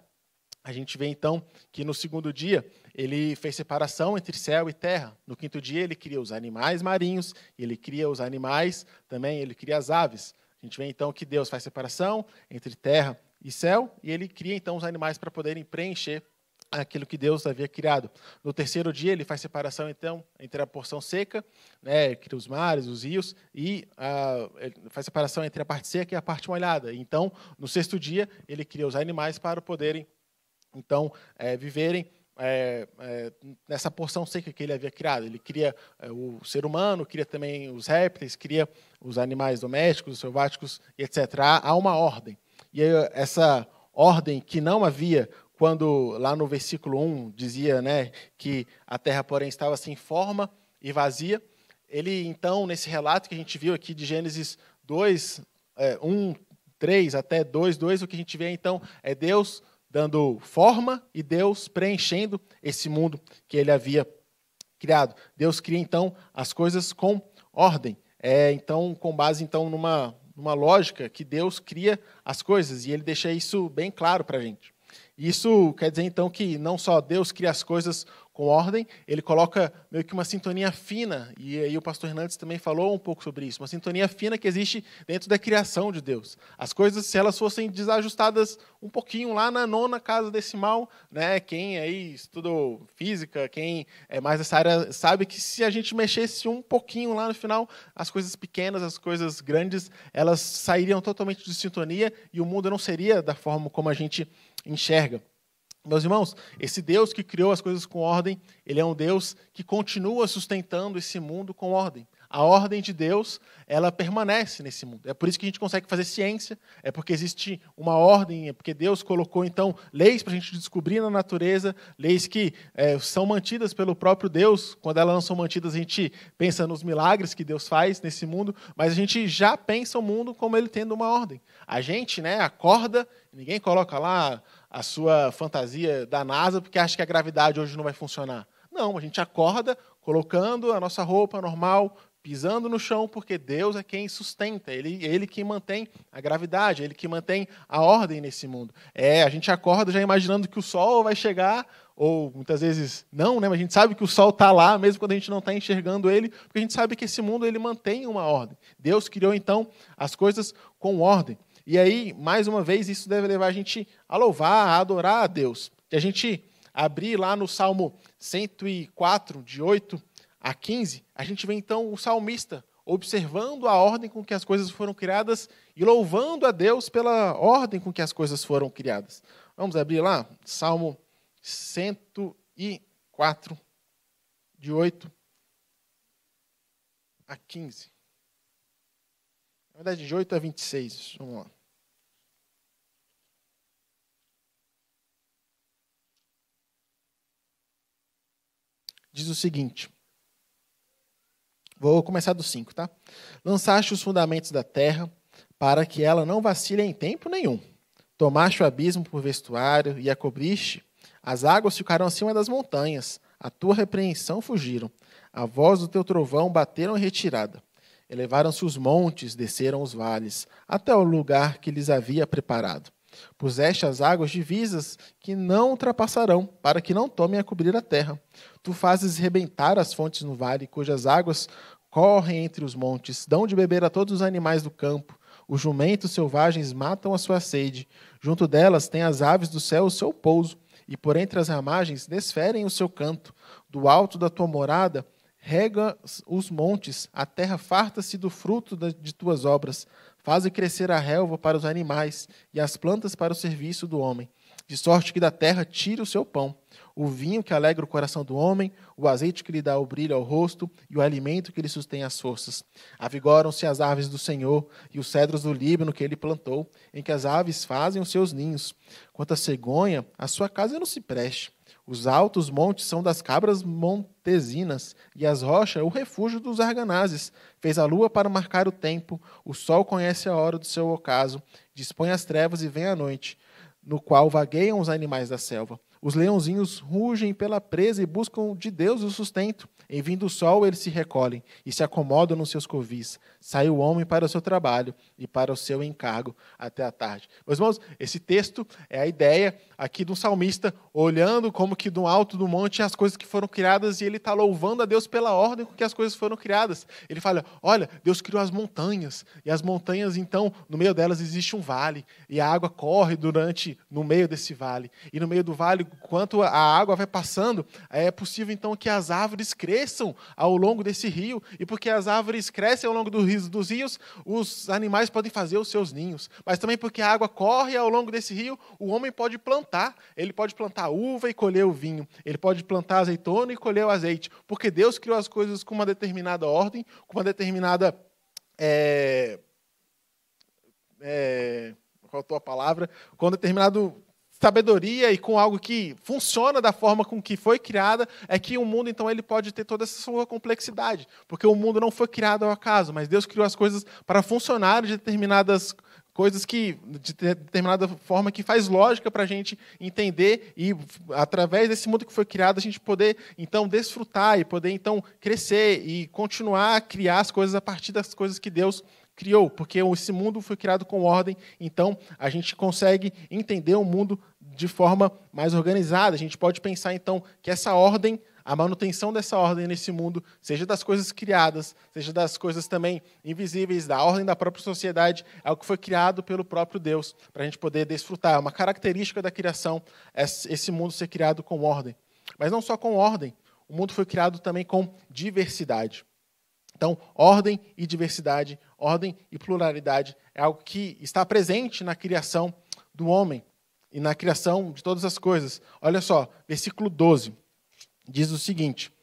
A gente vê, então, que no segundo dia, ele fez separação entre céu e terra. No quinto dia, ele cria os animais marinhos, ele cria os animais também, ele cria as aves. A gente vê, então, que Deus faz separação entre terra e céu, e ele cria, então, os animais para poderem preencher aquilo que Deus havia criado. No terceiro dia, ele faz separação, então, entre a porção seca, né, cria os mares, os rios, e ah, faz separação entre a parte seca e a parte molhada. Então, no sexto dia, ele cria os animais para poderem, então, é, viverem É, é, nessa porção seca que ele havia criado. Ele cria é, o ser humano, cria também os répteis, cria os animais domésticos, os selváticos, etcétera. Há, há uma ordem. E essa ordem que não havia quando lá no versículo um dizia, né, que a terra, porém, estava sem forma e vazia, ele, então, nesse relato que a gente viu aqui de Gênesis dois, um, três até dois, dois, o que a gente vê, então, é Deus dando forma e Deus preenchendo esse mundo que ele havia criado. Deus cria, então, as coisas com ordem. É, então, com base, então, numa, numa lógica que Deus cria as coisas, e ele deixa isso bem claro para a gente. Isso quer dizer, então, que não só Deus cria as coisas com ordem, ele coloca meio que uma sintonia fina, e aí o pastor Hernandes também falou um pouco sobre isso, uma sintonia fina que existe dentro da criação de Deus. As coisas, se elas fossem desajustadas um pouquinho lá na nona casa decimal, né, quem aí estudou física, quem é mais dessa área, sabe que se a gente mexesse um pouquinho lá no final, as coisas pequenas, as coisas grandes, elas sairiam totalmente de sintonia e o mundo não seria da forma como a gente enxerga. Meus irmãos, esse Deus que criou as coisas com ordem, ele é um Deus que continua sustentando esse mundo com ordem. A ordem de Deus, ela permanece nesse mundo. É por isso que a gente consegue fazer ciência, é porque existe uma ordem, é porque Deus colocou, então, leis para a gente descobrir na natureza, leis que é, são mantidas pelo próprio Deus. Quando elas não são mantidas, a gente pensa nos milagres que Deus faz nesse mundo, mas a gente já pensa o mundo como ele tendo uma ordem. A gente, né, acorda, ninguém coloca lá a sua fantasia da NASA porque acha que a gravidade hoje não vai funcionar. Não, a gente acorda colocando a nossa roupa normal, pisando no chão, porque Deus é quem sustenta, ele, ele que mantém a gravidade, ele que mantém a ordem nesse mundo. É, a gente acorda já imaginando que o sol vai chegar, ou muitas vezes não, né? Mas a gente sabe que o sol está lá, mesmo quando a gente não está enxergando ele, porque a gente sabe que esse mundo ele mantém uma ordem. Deus criou, então, as coisas com ordem. E aí, mais uma vez, isso deve levar a gente a louvar, a adorar a Deus. E a gente abrir lá no Salmo cento e quatro, de oito a quinze, a gente vê, então, o salmista observando a ordem com que as coisas foram criadas e louvando a Deus pela ordem com que as coisas foram criadas. Vamos abrir lá? Salmo cento e quatro, de oito a quinze. Na verdade, de oito a vinte e seis. Vamos lá. Diz o seguinte, vou começar do cinco, tá? Lançaste os fundamentos da terra para que ela não vacile em tempo nenhum. Tomaste o abismo por vestuário e a cobriste. As águas ficaram acima das montanhas. A tua repreensão fugiram. A voz do teu trovão bateram em retirada. Elevaram-se os montes, desceram os vales, até o lugar que lhes havia preparado. Puseste as águas divisas que não ultrapassarão, para que não tomem a cobrir a terra. Tu fazes rebentar as fontes no vale, cujas águas correm entre os montes, dão de beber a todos os animais do campo. Os jumentos selvagens matam a sua sede. Junto delas têm as aves do céu o seu pouso, e por entre as ramagens desferem o seu canto. Do alto da tua morada rega os montes, a terra farta-se do fruto de tuas obras. Faz crescer a relva para os animais e as plantas para o serviço do homem, de sorte que da terra tire o seu pão, o vinho que alegra o coração do homem, o azeite que lhe dá o brilho ao rosto e o alimento que lhe sustém as forças. Avigoram-se as árvores do Senhor e os cedros do Líbano que ele plantou, em que as aves fazem os seus ninhos. Quanto à cegonha, a sua casa não se preste. Os altos montes são das cabras montesinas, e as rochas o refúgio dos arganazes. Fez a lua para marcar o tempo, o sol conhece a hora do seu ocaso, dispõe as trevas e vem a noite, no qual vagueiam os animais da selva. Os leãozinhos rugem pela presa e buscam de Deus o sustento. Em vindo o sol, eles se recolhem e se acomodam nos seus covis. Sai o homem para o seu trabalho e para o seu encargo até a tarde. Meus irmãos, esse texto é a ideia aqui de um salmista olhando como que do alto do monte as coisas que foram criadas, e ele está louvando a Deus pela ordem com que as coisas foram criadas. Ele fala, olha, Deus criou as montanhas, e as montanhas, então, no meio delas existe um vale, e a água corre durante, no meio desse vale, e no meio do vale, enquanto a água vai passando, é possível, então, que as árvores cresçam ao longo desse rio. E porque as árvores crescem ao longo do rio, dos rios, os animais podem fazer os seus ninhos. Mas também porque a água corre ao longo desse rio, o homem pode plantar. Ele pode plantar uva e colher o vinho. Ele pode plantar azeitona e colher o azeite. Porque Deus criou as coisas com uma determinada ordem, com uma determinada... É, é, faltou a palavra. Com um determinado... sabedoria e com algo que funciona da forma com que foi criada, é que o mundo, então, ele pode ter toda essa sua complexidade, porque o mundo não foi criado ao acaso, mas Deus criou as coisas para funcionar de determinadas coisas que, de determinada forma, que faz lógica para a gente entender e, através desse mundo que foi criado, a gente poder, então, desfrutar e poder, então, crescer e continuar a criar as coisas a partir das coisas que Deus criou, porque esse mundo foi criado com ordem, então a gente consegue entender o mundo de forma mais organizada. A gente pode pensar, então, que essa ordem, a manutenção dessa ordem nesse mundo, seja das coisas criadas, seja das coisas também invisíveis, da ordem da própria sociedade, é o que foi criado pelo próprio Deus, para a gente poder desfrutar. É uma característica da criação, esse mundo ser criado com ordem. Mas não só com ordem, o mundo foi criado também com diversidade. Então, ordem e diversidade, ordem e pluralidade é algo que está presente na criação do homem e na criação de todas as coisas. Olha só, versículo doze diz o seguinte: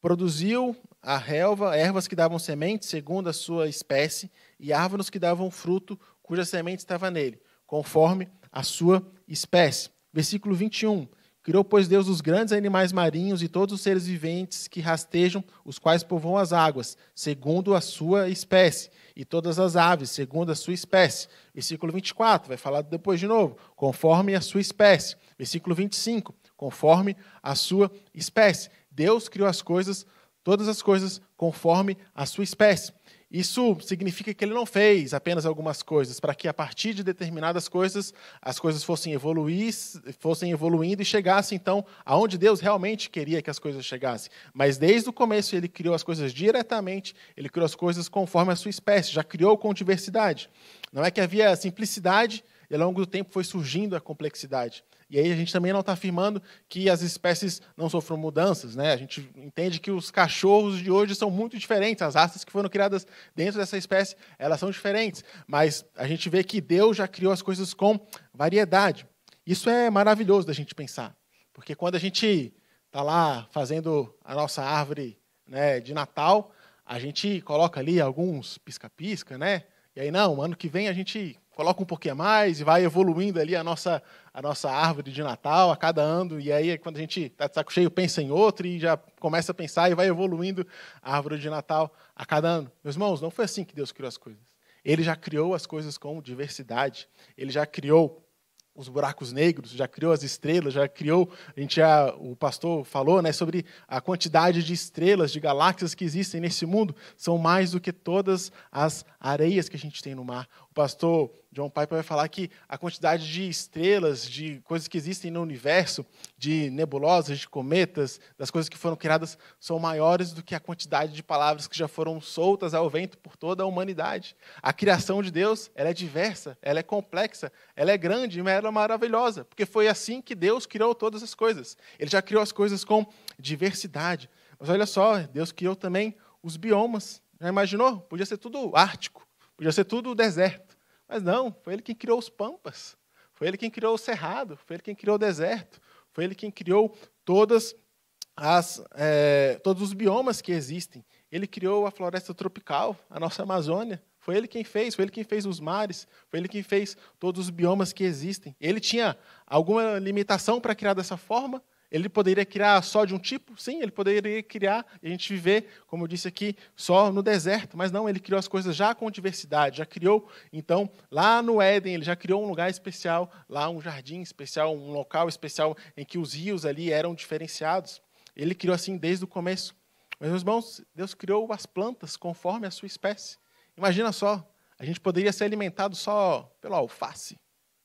produziu a relva ervas que davam semente segundo a sua espécie e árvores que davam fruto cuja semente estava nele, conforme a sua espécie. Versículo vinte e um. Criou, pois, Deus os grandes animais marinhos e todos os seres viventes que rastejam, os quais povoam as águas, segundo a sua espécie, e todas as aves, segundo a sua espécie. Versículo vinte e quatro, vai falar depois de novo, conforme a sua espécie. Versículo vinte e cinco, conforme a sua espécie. Deus criou as coisas, todas as coisas, conforme a sua espécie. Isso significa que ele não fez apenas algumas coisas, para que, a partir de determinadas coisas, as coisas fossem, evoluir, fossem evoluindo e chegassem, então, aonde Deus realmente queria que as coisas chegassem. Mas, desde o começo, ele criou as coisas diretamente, ele criou as coisas conforme a sua espécie, já criou com diversidade. Não é que havia simplicidade, e, ao longo do tempo, foi surgindo a complexidade. E aí a gente também não está afirmando que as espécies não sofram mudanças, né? A gente entende que os cachorros de hoje são muito diferentes, as raças que foram criadas dentro dessa espécie, elas são diferentes. Mas a gente vê que Deus já criou as coisas com variedade. Isso é maravilhoso da gente pensar, porque quando a gente está lá fazendo a nossa árvore, né, de Natal, a gente coloca ali alguns pisca-pisca, né? E aí, não, ano que vem a gente coloca um pouquinho a mais e vai evoluindo ali a nossa, a nossa árvore de Natal a cada ano. E aí, quando a gente está de saco cheio, pensa em outro e já começa a pensar e vai evoluindo a árvore de Natal a cada ano. Meus irmãos, não foi assim que Deus criou as coisas. Ele já criou as coisas com diversidade. Ele já criou os buracos negros, já criou as estrelas, já criou, a gente já, o pastor falou, né, sobre a quantidade de estrelas, de galáxias que existem nesse mundo, são mais do que todas as areias que a gente tem no mar. O pastor John Piper vai falar que a quantidade de estrelas, de coisas que existem no universo, de nebulosas, de cometas, das coisas que foram criadas, são maiores do que a quantidade de palavras que já foram soltas ao vento por toda a humanidade. A criação de Deus, ela é diversa, ela é complexa, ela é grande, mas ela é maravilhosa, porque foi assim que Deus criou todas as coisas. Ele já criou as coisas com diversidade. Mas olha só, Deus criou também os biomas. Já imaginou? Podia ser tudo ártico, podia ser tudo deserto. Mas não, foi ele quem criou os pampas, foi ele quem criou o cerrado, foi ele quem criou o deserto, foi ele quem criou todas as, é, todos os biomas que existem. Ele criou a floresta tropical, a nossa Amazônia, foi ele quem fez, foi ele quem fez os mares, foi ele quem fez todos os biomas que existem. Ele tinha alguma limitação para criar dessa forma? Ele poderia criar só de um tipo? Sim, ele poderia criar, e a gente viver, como eu disse aqui, só no deserto. Mas não, ele criou as coisas já com diversidade, já criou, então, lá no Éden, ele já criou um lugar especial, lá um jardim especial, um local especial em que os rios ali eram diferenciados. Ele criou assim desde o começo. Mas, meus irmãos, Deus criou as plantas conforme a sua espécie. Imagina só, a gente poderia ser alimentado só pela alface.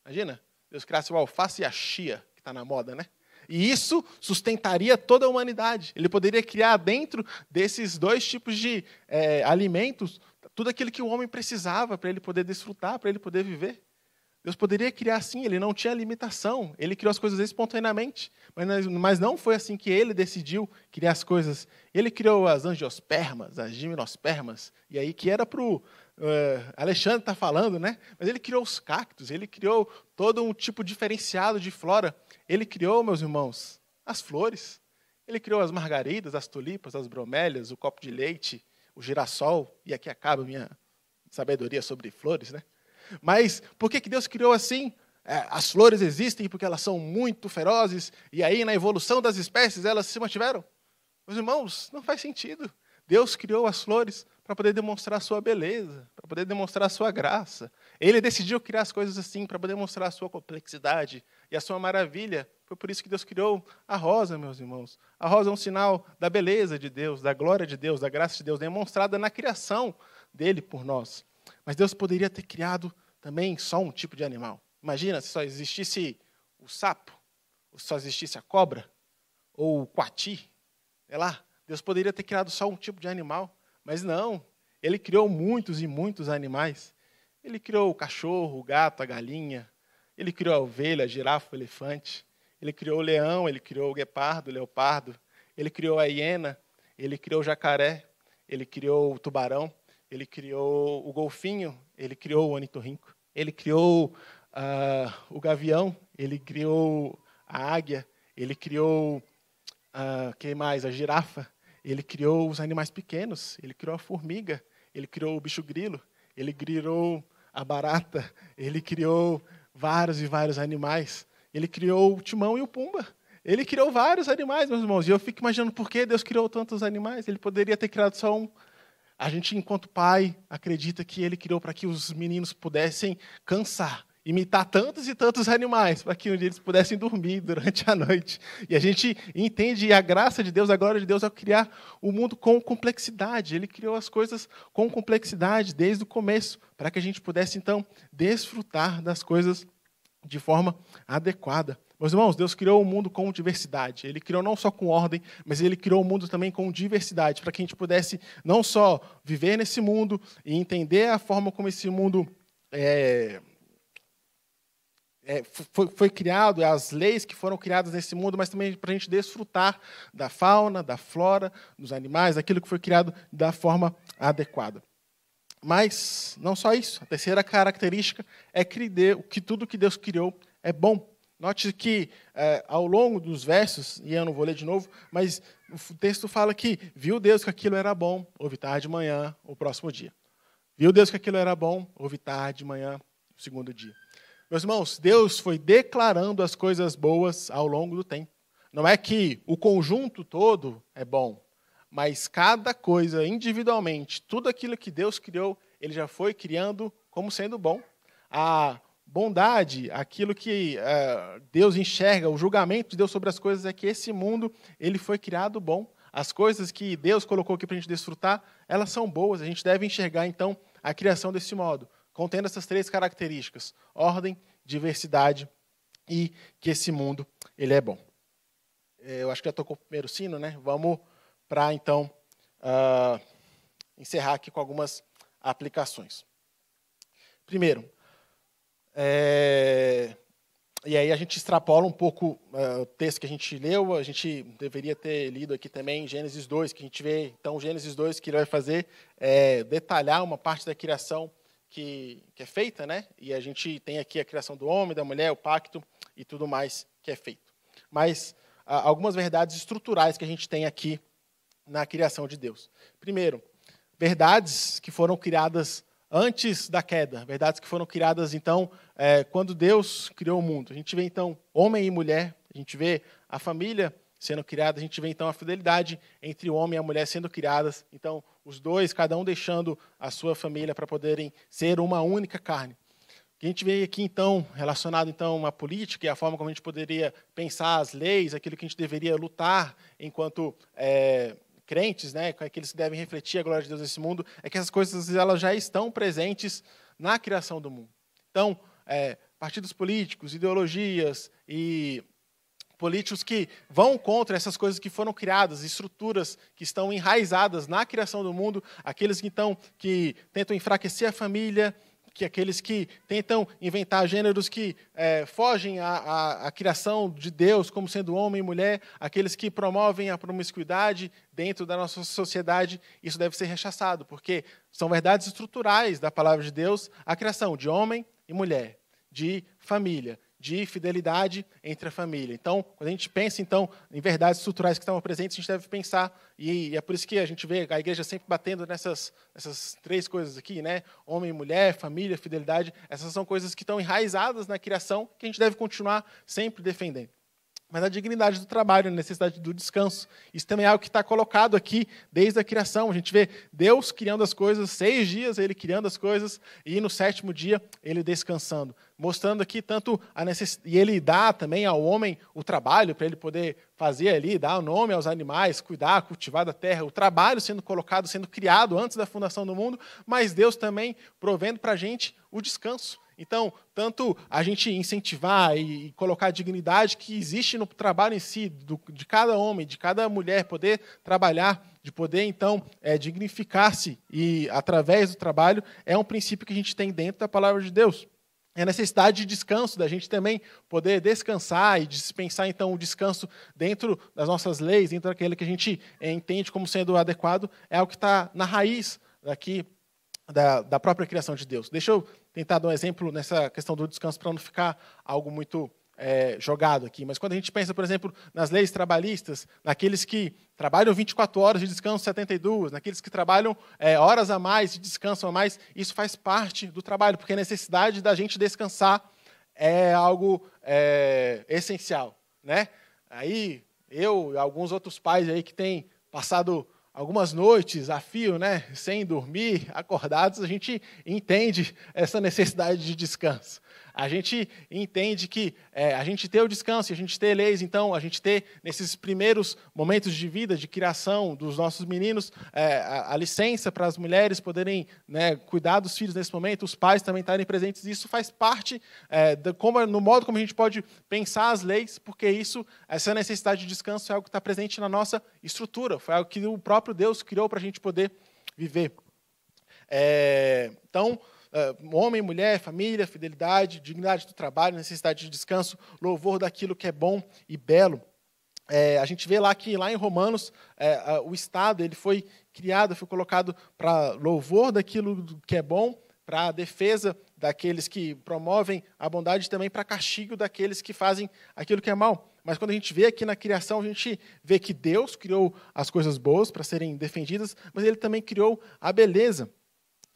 Imagina, Deus criasse o alface e a chia, que está na moda, né? E isso sustentaria toda a humanidade. Ele poderia criar dentro desses dois tipos de é, alimentos tudo aquilo que o homem precisava para ele poder desfrutar, para ele poder viver. Deus poderia criar assim, ele não tinha limitação. Ele criou as coisas espontaneamente, mas, mas não foi assim que ele decidiu criar as coisas. Ele criou as angiospermas, as gimnospermas, e aí que era para o... Uh, Alexandre está falando, né? Mas ele criou os cactos, ele criou todo um tipo diferenciado de flora. Ele criou, meus irmãos, as flores. Ele criou as margaridas, as tulipas, as bromélias, o copo de leite, o girassol. E aqui acaba a minha sabedoria sobre flores, né? Mas por que que Deus criou assim? É, as flores existem porque elas são muito ferozes, e aí na evolução das espécies elas se mantiveram? Meus irmãos, não faz sentido. Deus criou as flores para poder demonstrar a sua beleza, para poder demonstrar a sua graça. Ele decidiu criar as coisas assim, para poder mostrar a sua complexidade e a sua maravilha. Foi por isso que Deus criou a rosa, meus irmãos. A rosa é um sinal da beleza de Deus, da glória de Deus, da graça de Deus, demonstrada na criação dele por nós. Mas Deus poderia ter criado também só um tipo de animal. Imagina se só existisse o sapo, ou se só existisse a cobra, ou o coati. Sei lá, Deus poderia ter criado só um tipo de animal. Mas não, ele criou muitos e muitos animais. Ele criou o cachorro, o gato, a galinha. Ele criou a ovelha, a girafa, o elefante. Ele criou o leão, ele criou o guepardo, o leopardo. Ele criou a hiena, ele criou o jacaré, ele criou o tubarão, ele criou o golfinho, ele criou o ornitorrinco. Ele criou uh, o gavião, ele criou a águia, ele criou uh, quem mais? A girafa. Ele criou os animais pequenos, ele criou a formiga, ele criou o bicho-grilo, ele criou a barata, ele criou vários e vários animais, ele criou o timão e o pumba, ele criou vários animais, meus irmãos. E eu fico imaginando por que Deus criou tantos animais, ele poderia ter criado só um. A gente, enquanto pai, acredita que ele criou para que os meninos pudessem cansar imitar tantos e tantos animais, para que um dia eles pudessem dormir durante a noite. E a gente entende a graça de Deus, a glória de Deus, ao criar o mundo com complexidade. Ele criou as coisas com complexidade desde o começo, para que a gente pudesse, então, desfrutar das coisas de forma adequada. Meus irmãos, Deus criou o mundo com diversidade. Ele criou não só com ordem, mas Ele criou o mundo também com diversidade, para que a gente pudesse não só viver nesse mundo e entender a forma como esse mundo é, é, foi, foi criado, as leis que foram criadas nesse mundo, mas também para a gente desfrutar da fauna, da flora, dos animais, daquilo que foi criado da forma adequada. Mas não só isso. A terceira característica é que tudo que Deus criou é bom. Note que, eh, ao longo dos versos, e eu não vou ler de novo, mas o texto fala que viu Deus que aquilo era bom, houve tarde, manhã, o próximo dia. Viu Deus que aquilo era bom, houve tarde, manhã, o segundo dia. Meus irmãos, Deus foi declarando as coisas boas ao longo do tempo. Não é que o conjunto todo é bom, mas cada coisa individualmente, tudo aquilo que Deus criou, Ele já foi criando como sendo bom. A bondade, aquilo que uh, Deus enxerga, o julgamento de Deus sobre as coisas é que esse mundo ele foi criado bom. As coisas que Deus colocou aqui para a gente desfrutar, elas são boas. A gente deve enxergar, então, a criação desse modo, contendo essas três características, ordem, diversidade e que esse mundo ele é bom. Eu acho que já tocou o primeiro sino, né? Vamos para, então, uh, encerrar aqui com algumas aplicações. Primeiro, É, e aí a gente extrapola um pouco uh, o texto que a gente leu, a gente deveria ter lido aqui também Gênesis dois, que a gente vê, então, Gênesis dois, que ele vai fazer é, detalhar uma parte da criação que, que é feita, né? E a gente tem aqui a criação do homem, da mulher, o pacto e tudo mais que é feito. Mas uh, algumas verdades estruturais que a gente tem aqui na criação de Deus. Primeiro, verdades que foram criadas antes da queda, verdades que foram criadas, então, é, quando Deus criou o mundo. A gente vê, então, homem e mulher, a gente vê a família sendo criada, a gente vê, então, a fidelidade entre o homem e a mulher sendo criadas. Então, os dois, cada um deixando a sua família para poderem ser uma única carne. O que a gente vê aqui, então, relacionado, então, à política e à forma como a gente poderia pensar as leis, aquilo que a gente deveria lutar enquanto é, crentes, né, aqueles que devem refletir a glória de Deus nesse mundo, é que essas coisas elas já estão presentes na criação do mundo. Então, é, partidos políticos, ideologias e políticos que vão contra essas coisas que foram criadas, estruturas que estão enraizadas na criação do mundo, aqueles então, que tentam enfraquecer a família, que aqueles que tentam inventar gêneros que é, fogem à, à, à criação de Deus como sendo homem e mulher, aqueles que promovem a promiscuidade dentro da nossa sociedade, isso deve ser rechaçado, porque são verdades estruturais da palavra de Deus, a criação de homem e mulher, de família, de fidelidade entre a família. Então, quando a gente pensa então, em verdades estruturais que estão presentes, a gente deve pensar, e é por isso que a gente vê a igreja sempre batendo nessas, nessas três coisas aqui, né? Homem, mulher, família, fidelidade, essas são coisas que estão enraizadas na criação, que a gente deve continuar sempre defendendo. Mas a dignidade do trabalho, a necessidade do descanso, isso também é algo que está colocado aqui desde a criação. A gente vê Deus criando as coisas, seis dias Ele criando as coisas, e no sétimo dia Ele descansando. Mostrando aqui tanto a necessidade... E Ele dá também ao homem o trabalho, para ele poder fazer ali, dar o nome aos animais, cuidar, cultivar da terra, o trabalho sendo colocado, sendo criado antes da fundação do mundo, mas Deus também provendo para a gente o descanso. Então, tanto a gente incentivar e colocar a dignidade que existe no trabalho em si, do, de cada homem, de cada mulher, poder trabalhar, de poder, então, é, dignificar-se e através do trabalho, é um princípio que a gente tem dentro da palavra de Deus. É a necessidade de descanso, da gente também poder descansar e dispensar, então, o descanso dentro das nossas leis, dentro daquele que a gente é, entende como sendo adequado, é algo que está na raiz daqui da, da própria criação de Deus. Deixa eu tentar dar um exemplo nessa questão do descanso para não ficar algo muito é, jogado aqui. Mas quando a gente pensa, por exemplo, nas leis trabalhistas, naqueles que trabalham vinte e quatro horas de descanso, setenta e duas, naqueles que trabalham é, horas a mais e descansam a mais, isso faz parte do trabalho, porque a necessidade da gente descansar é algo é, essencial, né? Aí eu e alguns outros pais aí que têm passado algumas noites a fio, né, sem dormir, acordados, a gente entende essa necessidade de descanso. a gente entende que é, a gente ter o descanso, a gente ter leis, então, a gente ter, nesses primeiros momentos de vida, de criação dos nossos meninos, é, a, a licença para as mulheres poderem, né, cuidar dos filhos nesse momento, os pais também estarem presentes. Isso faz parte é, do, como, no modo como a gente pode pensar as leis, porque isso, essa necessidade de descanso é algo que está presente na nossa estrutura, foi algo que o próprio Deus criou para a gente poder viver. É, então, uh, homem, mulher, família, fidelidade, dignidade do trabalho, necessidade de descanso, louvor daquilo que é bom e belo. É, a gente vê lá que, lá em Romanos, é, o Estado ele foi criado, foi colocado para louvor daquilo que é bom, para a defesa daqueles que promovem a bondade e também para castigo daqueles que fazem aquilo que é mal. Mas quando a gente vê aqui na criação, a gente vê que Deus criou as coisas boas para serem defendidas, mas ele também criou a beleza.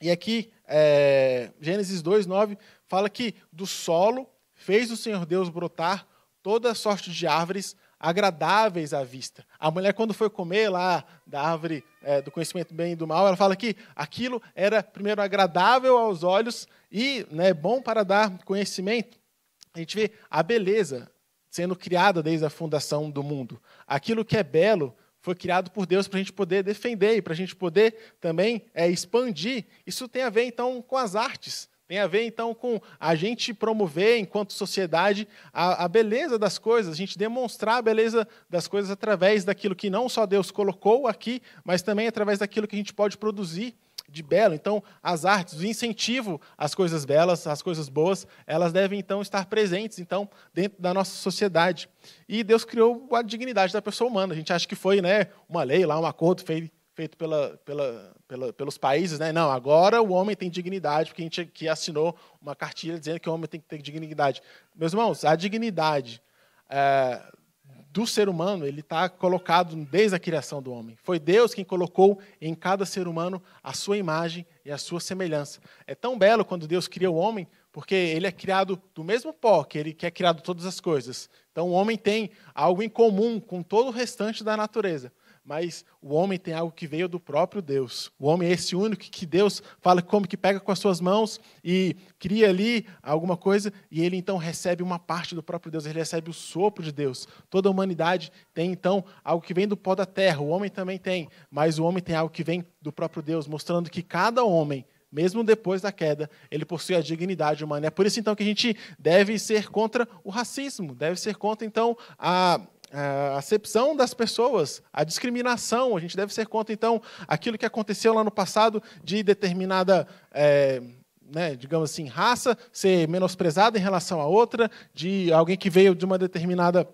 E aqui, é, Gênesis dois, nove, fala que do solo fez o Senhor Deus brotar toda sorte de árvores agradáveis à vista. A mulher, quando foi comer lá da árvore é, do conhecimento do bem e do mal, ela fala que aquilo era, primeiro, agradável aos olhos e, né, bom para dar conhecimento. A gente vê a beleza sendo criada desde a fundação do mundo. Aquilo que é belo foi criado por Deus para a gente poder defender e para a gente poder também é, expandir. Isso tem a ver, então, com as artes. Tem a ver, então, com a gente promover, enquanto sociedade, a, a beleza das coisas, a gente demonstrar a beleza das coisas através daquilo que não só Deus colocou aqui, mas também através daquilo que a gente pode produzir de belo. Então, as artes, o incentivo às coisas belas, às coisas boas, elas devem, então, estar presentes, então, dentro da nossa sociedade. E Deus criou a dignidade da pessoa humana. A gente acha que foi, né, uma lei, lá, um acordo feito, feito pela, pela, pela, pelos países, né? Não, agora o homem tem dignidade, porque a gente aqui assinou uma cartilha dizendo que o homem tem que ter dignidade. Meus irmãos, a dignidade é, do ser humano, ele está colocado desde a criação do homem. Foi Deus quem colocou em cada ser humano a sua imagem e a sua semelhança. É tão belo quando Deus cria o homem, porque ele é criado do mesmo pó que ele que é criado todas as coisas. Então, o homem tem algo em comum com todo o restante da natureza. Mas o homem tem algo que veio do próprio Deus. O homem é esse único que Deus fala como que pega com as suas mãos e cria ali alguma coisa, e ele, então, recebe uma parte do próprio Deus, ele recebe o sopro de Deus. Toda a humanidade tem, então, algo que vem do pó da terra. O homem também tem, mas o homem tem algo que vem do próprio Deus, mostrando que cada homem, mesmo depois da queda, ele possui a dignidade humana. É por isso, então, que a gente deve ser contra o racismo, deve ser contra, então, a... a acepção das pessoas, a discriminação. A gente deve ser contra, então, aquilo que aconteceu lá no passado de determinada, é, né, digamos assim, raça ser menosprezada em relação a outra, de alguém que veio de uma determinada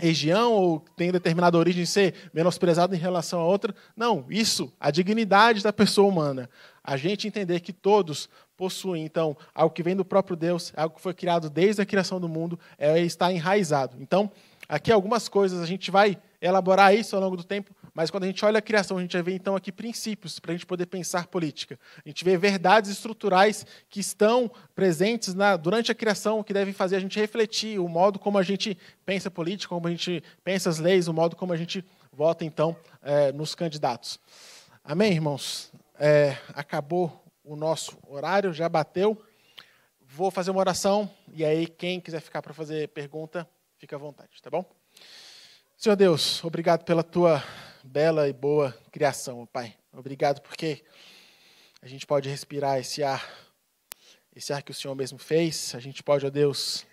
região ou tem determinada origem ser menosprezado em relação a outra. Não, isso, a dignidade da pessoa humana. A gente entender que todos possuem, então, algo que vem do próprio Deus, algo que foi criado desde a criação do mundo, é, está enraizado. Então, aqui algumas coisas, a gente vai elaborar isso ao longo do tempo, mas quando a gente olha a criação, a gente vê, então, aqui princípios para a gente poder pensar política. A gente vê verdades estruturais que estão presentes na, durante a criação, que devem fazer a gente refletir o modo como a gente pensa política, como a gente pensa as leis, o modo como a gente vota, então, é, nos candidatos. Amém, irmãos? É, acabou o nosso horário, já bateu. Vou fazer uma oração, e aí quem quiser ficar para fazer pergunta, fica à vontade, tá bom? Senhor Deus, obrigado pela tua bela e boa criação, Pai. Obrigado porque a gente pode respirar esse ar, esse ar que o Senhor mesmo fez. A gente pode, ó Deus,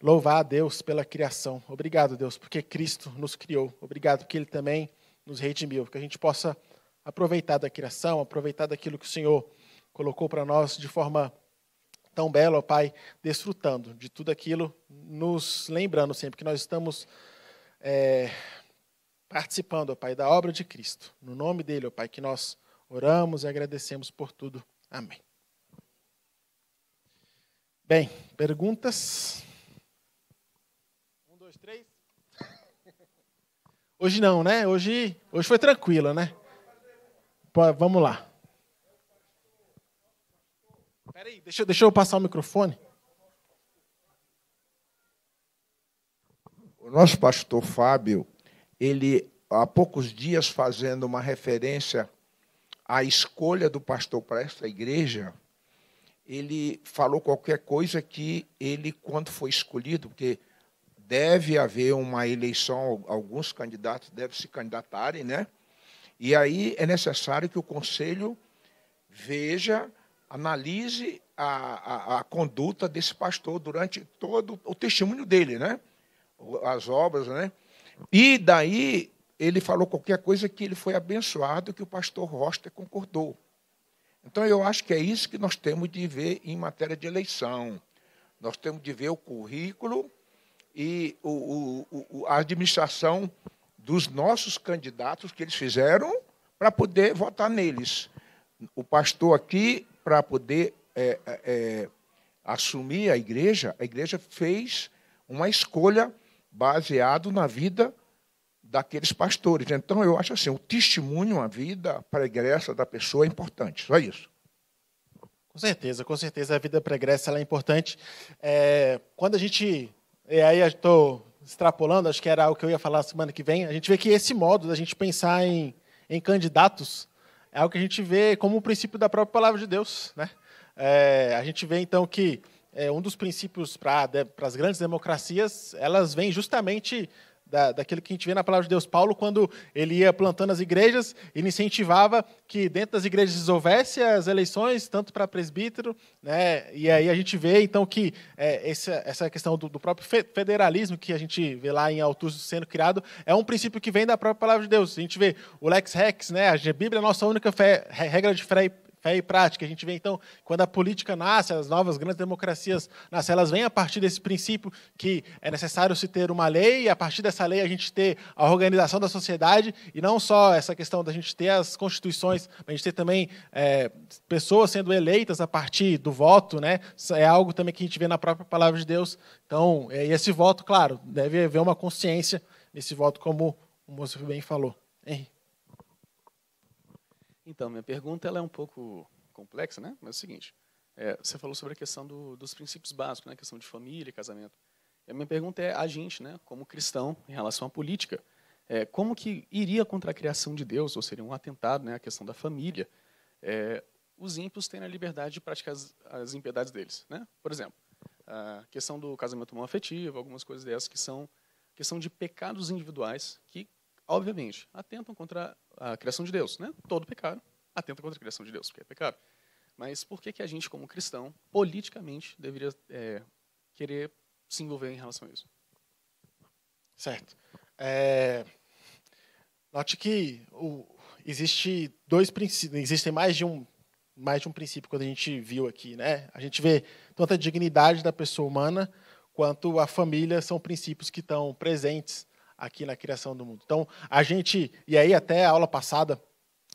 louvar a Deus pela criação. Obrigado, Deus, porque Cristo nos criou. Obrigado porque Ele também nos redimiu. Que a gente possa aproveitar da criação, aproveitar daquilo que o Senhor colocou para nós de forma tão belo, ó Pai, desfrutando de tudo aquilo, nos lembrando sempre que nós estamos é, participando, ó Pai, da obra de Cristo. No nome dele, ó Pai, que nós oramos e agradecemos por tudo. Amém. Bem, perguntas? Um, dois, três. Hoje não, né? Hoje, hoje foi tranquila, né? Pô, vamos lá. Peraí, deixa, deixa eu passar o microfone. O nosso pastor Fábio, ele, há poucos dias, fazendo uma referência à escolha do pastor para esta igreja, ele falou qualquer coisa que ele, quando foi escolhido, porque deve haver uma eleição, alguns candidatos devem se candidatarem, né? E aí é necessário que o Conselho veja, analise a, a, a conduta desse pastor durante todo o testemunho dele, né? As obras, né? E daí ele falou qualquer coisa que ele foi abençoado, que o pastor Rosta concordou. Então, eu acho que é isso que nós temos de ver em matéria de eleição. Nós temos de ver o currículo e o, o, o, a administração dos nossos candidatos que eles fizeram para poder votar neles. O pastor aqui, para poder é, é, assumir a igreja, a igreja fez uma escolha baseada na vida daqueles pastores. Então, eu acho assim, o testemunho, a vida pregressa da pessoa é importante, só isso. Com certeza, com certeza a vida pregressa ela é importante. É, quando a gente, e aí eu estou extrapolando, acho que era o que eu ia falar semana que vem, a gente vê que esse modo da gente pensar em, em candidatos é algo que a gente vê como um princípio da própria palavra de Deus, né? É, a gente vê, então, que é, um dos princípios para as grandes democracias, elas vêm justamente Da, daquilo que a gente vê na palavra de Deus. Paulo, quando ele ia plantando as igrejas, ele incentivava que dentro das igrejas houvesse as eleições, tanto para presbítero, né? E aí a gente vê, então, que é, essa, essa questão do, do próprio federalismo, que a gente vê lá em Altúcio sendo criado, é um princípio que vem da própria palavra de Deus. A gente vê o lex rex, né? A Bíblia é a nossa única fé, regra de fé fé e prática. A gente vê, então, quando a política nasce, as novas grandes democracias nascem, elas vêm a partir desse princípio que é necessário se ter uma lei, e a partir dessa lei a gente ter a organização da sociedade, e não só essa questão da gente ter as constituições, mas a gente ter também é, pessoas sendo eleitas a partir do voto, né? É algo também que a gente vê na própria palavra de Deus. Então, é, esse voto, claro, deve haver uma consciência nesse voto, como o moço bem falou. Hein? Então, minha pergunta ela é um pouco complexa, né? Mas é o seguinte, é, você falou sobre a questão do, dos princípios básicos, né? A questão de família, casamento. E a minha pergunta é a gente, né? Como cristão, em relação à política, é, como que iria contra a criação de Deus, ou seria um atentado, né? A questão da família, é, os ímpios têm a liberdade de praticar as, as impiedades deles, né? Por exemplo, a questão do casamento homoafetivo, algumas coisas dessas que são questão de pecados individuais que, obviamente, atentam contra a criação de Deus, né? Todo pecado atenta contra a criação de Deus, porque é pecado. Mas por que que a gente, como cristão, politicamente, deveria é, querer se envolver em relação a isso? Certo. É, note que o, existe dois princípios, existem mais de um mais de um princípio quando a gente viu aqui, né? A gente vê tanto a dignidade da pessoa humana quanto a família são princípios que estão presentes aqui na criação do mundo. Então, a gente... E aí, até a aula passada,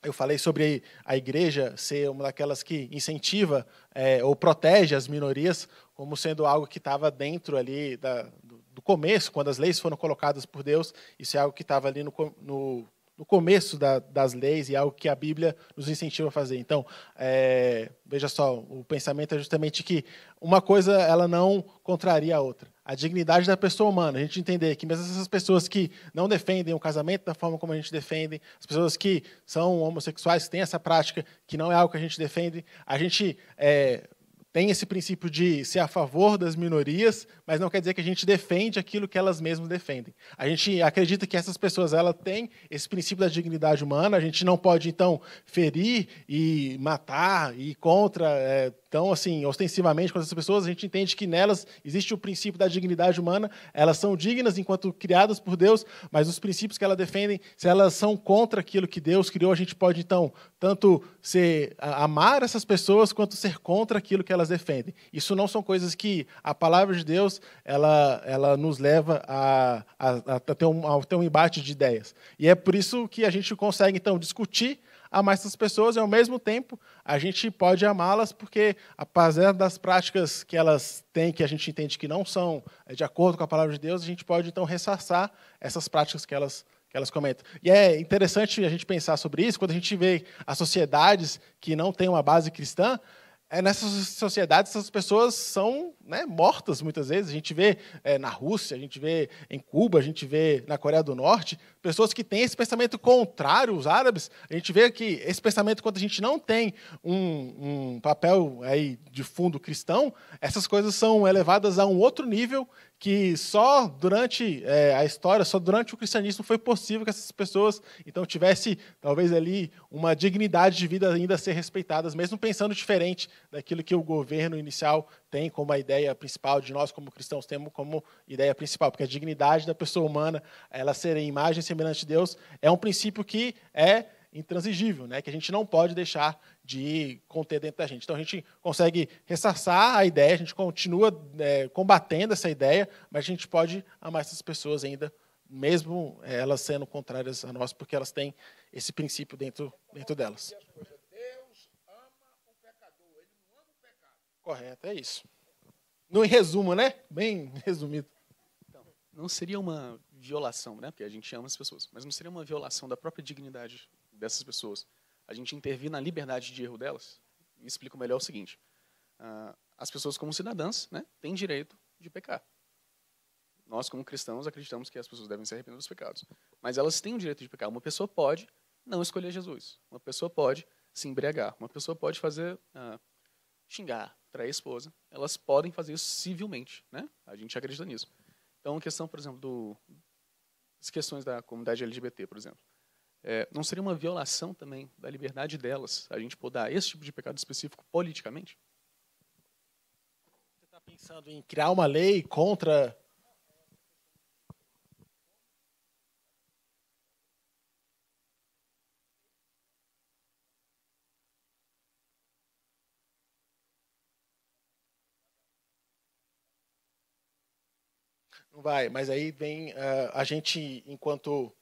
eu falei sobre a igreja ser uma daquelas que incentiva é, ou protege as minorias como sendo algo que estava dentro ali da, do, do começo, quando as leis foram colocadas por Deus. Isso é algo que estava ali no, no, no começo da, das leis e é algo que a Bíblia nos incentiva a fazer. Então, é, veja só, o pensamento é justamente que uma coisa ela não contraria a outra. A dignidade da pessoa humana, a gente entender que mesmo essas pessoas que não defendem o casamento da forma como a gente defende, as pessoas que são homossexuais, que têm essa prática, que não é algo que a gente defende, a gente é, tem esse princípio de ser a favor das minorias, mas não quer dizer que a gente defende aquilo que elas mesmas defendem. A gente acredita que essas pessoas elas têm esse princípio da dignidade humana, a gente não pode, então, ferir e matar e ir contra... É, Então, assim, ostensivamente, com essas pessoas, a gente entende que nelas existe o princípio da dignidade humana, elas são dignas enquanto criadas por Deus, mas os princípios que elas defendem, se elas são contra aquilo que Deus criou, a gente pode, então, tanto ser, amar essas pessoas quanto ser contra aquilo que elas defendem. Isso não são coisas que a palavra de Deus ela, ela nos leva a, a, a, ter um, a ter um embate de ideias. E é por isso que a gente consegue, então, discutir amar essas pessoas e, ao mesmo tempo, a gente pode amá-las porque, apesar das práticas que elas têm, que a gente entende que não são de acordo com a palavra de Deus, a gente pode, então, ressarçar essas práticas que elas, que elas cometem. E é interessante a gente pensar sobre isso, quando a gente vê as sociedades que não têm uma base cristã, É, nessas sociedades, essas pessoas são, né, mortas muitas vezes. A gente vê é, na Rússia, a gente vê em Cuba, a gente vê na Coreia do Norte, pessoas que têm esse pensamento contrário aos árabes. A gente vê que esse pensamento, quando a gente não tem um, um papel aí de fundo cristão, essas coisas são elevadas a um outro nível que só durante é, a história, só durante o cristianismo foi possível que essas pessoas então tivesse, talvez, ali uma dignidade de vida ainda a ser respeitadas, mesmo pensando diferente daquilo que o governo inicial tem como a ideia principal, de nós como cristãos temos como ideia principal, porque a dignidade da pessoa humana, ela ser em imagem e semelhança de Deus, é um princípio que é intransigível, né? Que a gente não pode deixar de conter dentro da gente. Então, a gente consegue ressarçar a ideia, a gente continua é, combatendo essa ideia, mas a gente pode amar essas pessoas ainda, mesmo elas sendo contrárias a nós, porque elas têm esse princípio dentro, dentro delas. Deus ama o pecador, ele não ama o pecado. Correto, é isso. No resumo, né? Bem resumido. Então, não seria uma violação, né? Porque a gente ama as pessoas, mas não seria uma violação da própria dignidade dessas pessoas a gente intervir na liberdade de erro delas? Me explico melhor o seguinte. Uh, as pessoas, como cidadãs, né, têm direito de pecar. Nós, como cristãos, acreditamos que as pessoas devem se arrepender dos pecados. Mas elas têm o direito de pecar. Uma pessoa pode não escolher Jesus. Uma pessoa pode se embriagar. Uma pessoa pode fazer uh, xingar, trair a esposa. Elas podem fazer isso civilmente, né? A gente acredita nisso. Então, a questão, por exemplo, do, as questões da comunidade L G B T, por exemplo. É, não seria uma violação também da liberdade delas a gente podar esse tipo de pecado específico politicamente? Você está pensando em criar uma lei contra... Não vai, mas aí vem uh, a gente, enquanto...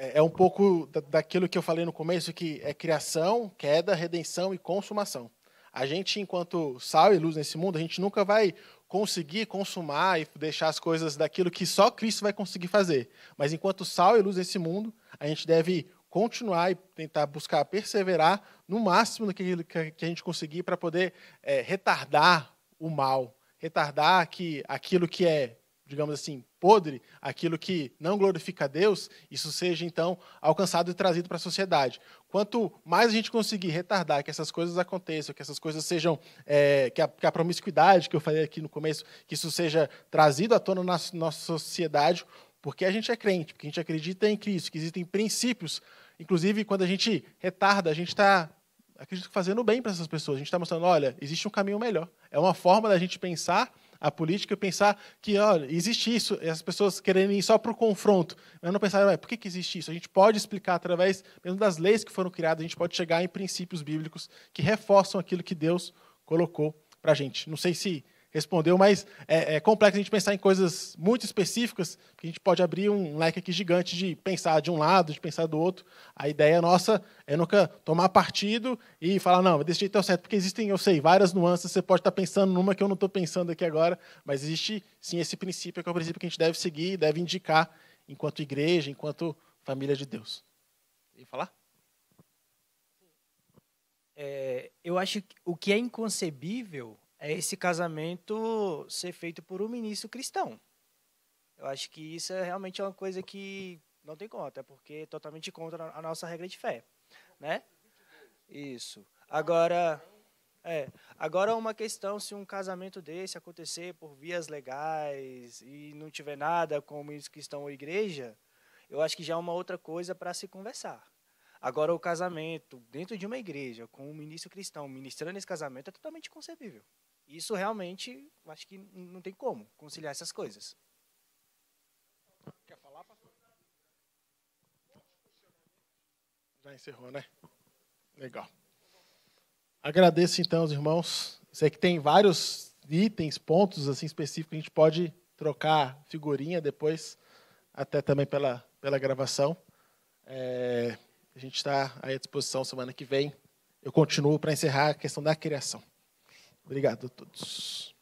É um pouco daquilo que eu falei no começo, que é criação, queda, redenção e consumação. A gente, enquanto sal e luz nesse mundo, a gente nunca vai conseguir consumar e deixar as coisas daquilo que só Cristo vai conseguir fazer. Mas, enquanto sal e luz nesse mundo, a gente deve continuar e tentar buscar perseverar no máximo daquilo que a gente conseguir para poder é, retardar o mal, retardar que, aquilo que é, digamos assim, podre, aquilo que não glorifica a Deus, isso seja, então, alcançado e trazido para a sociedade. Quanto mais a gente conseguir retardar que essas coisas aconteçam, que essas coisas sejam, é, que, a, que a promiscuidade, que eu falei aqui no começo, que isso seja trazido à tona na nossa sociedade, porque a gente é crente, porque a gente acredita em Cristo, que existem princípios. Inclusive, quando a gente retarda, a gente está... acredito que fazendo bem para essas pessoas. A gente está mostrando, olha, existe um caminho melhor. É uma forma da gente pensar a política e pensar que, olha, existe isso, e as pessoas quererem ir só para o confronto. Mas não pensar, por que, que existe isso? A gente pode explicar através mesmo das leis que foram criadas, a gente pode chegar em princípios bíblicos que reforçam aquilo que Deus colocou para a gente. Não sei se respondeu, mas é, é complexo a gente pensar em coisas muito específicas, que a gente pode abrir um leque aqui gigante de pensar de um lado, de pensar do outro. A ideia nossa é nunca tomar partido e falar, não, desse jeito é o certo, porque existem, eu sei, várias nuances, você pode estar pensando numa que eu não estou pensando aqui agora, mas existe, sim, esse princípio, que é o princípio que a gente deve seguir e deve indicar enquanto igreja, enquanto família de Deus. E falar? É, eu acho que o que é inconcebível é esse casamento ser feito por um ministro cristão. Eu acho que isso é realmente uma coisa que não tem como, até porque é totalmente contra a nossa regra de fé, né? Isso. Agora, é, agora é uma questão se um casamento desse acontecer por vias legais e não tiver nada com o ministro cristão ou igreja, eu acho que já é uma outra coisa para se conversar. Agora, o casamento dentro de uma igreja com um ministro cristão ministrando esse casamento é totalmente concebível. Isso realmente, acho que não tem como conciliar essas coisas. Quer falar, pastor? Já encerrou, né? Legal. Agradeço, então, os irmãos. Sei que tem vários itens, pontos assim, específicos, que a gente pode trocar figurinha depois, até também pela, pela gravação. É, a gente está à disposição semana que vem. Eu continuo para encerrar a questão da criação. Obrigado a todos.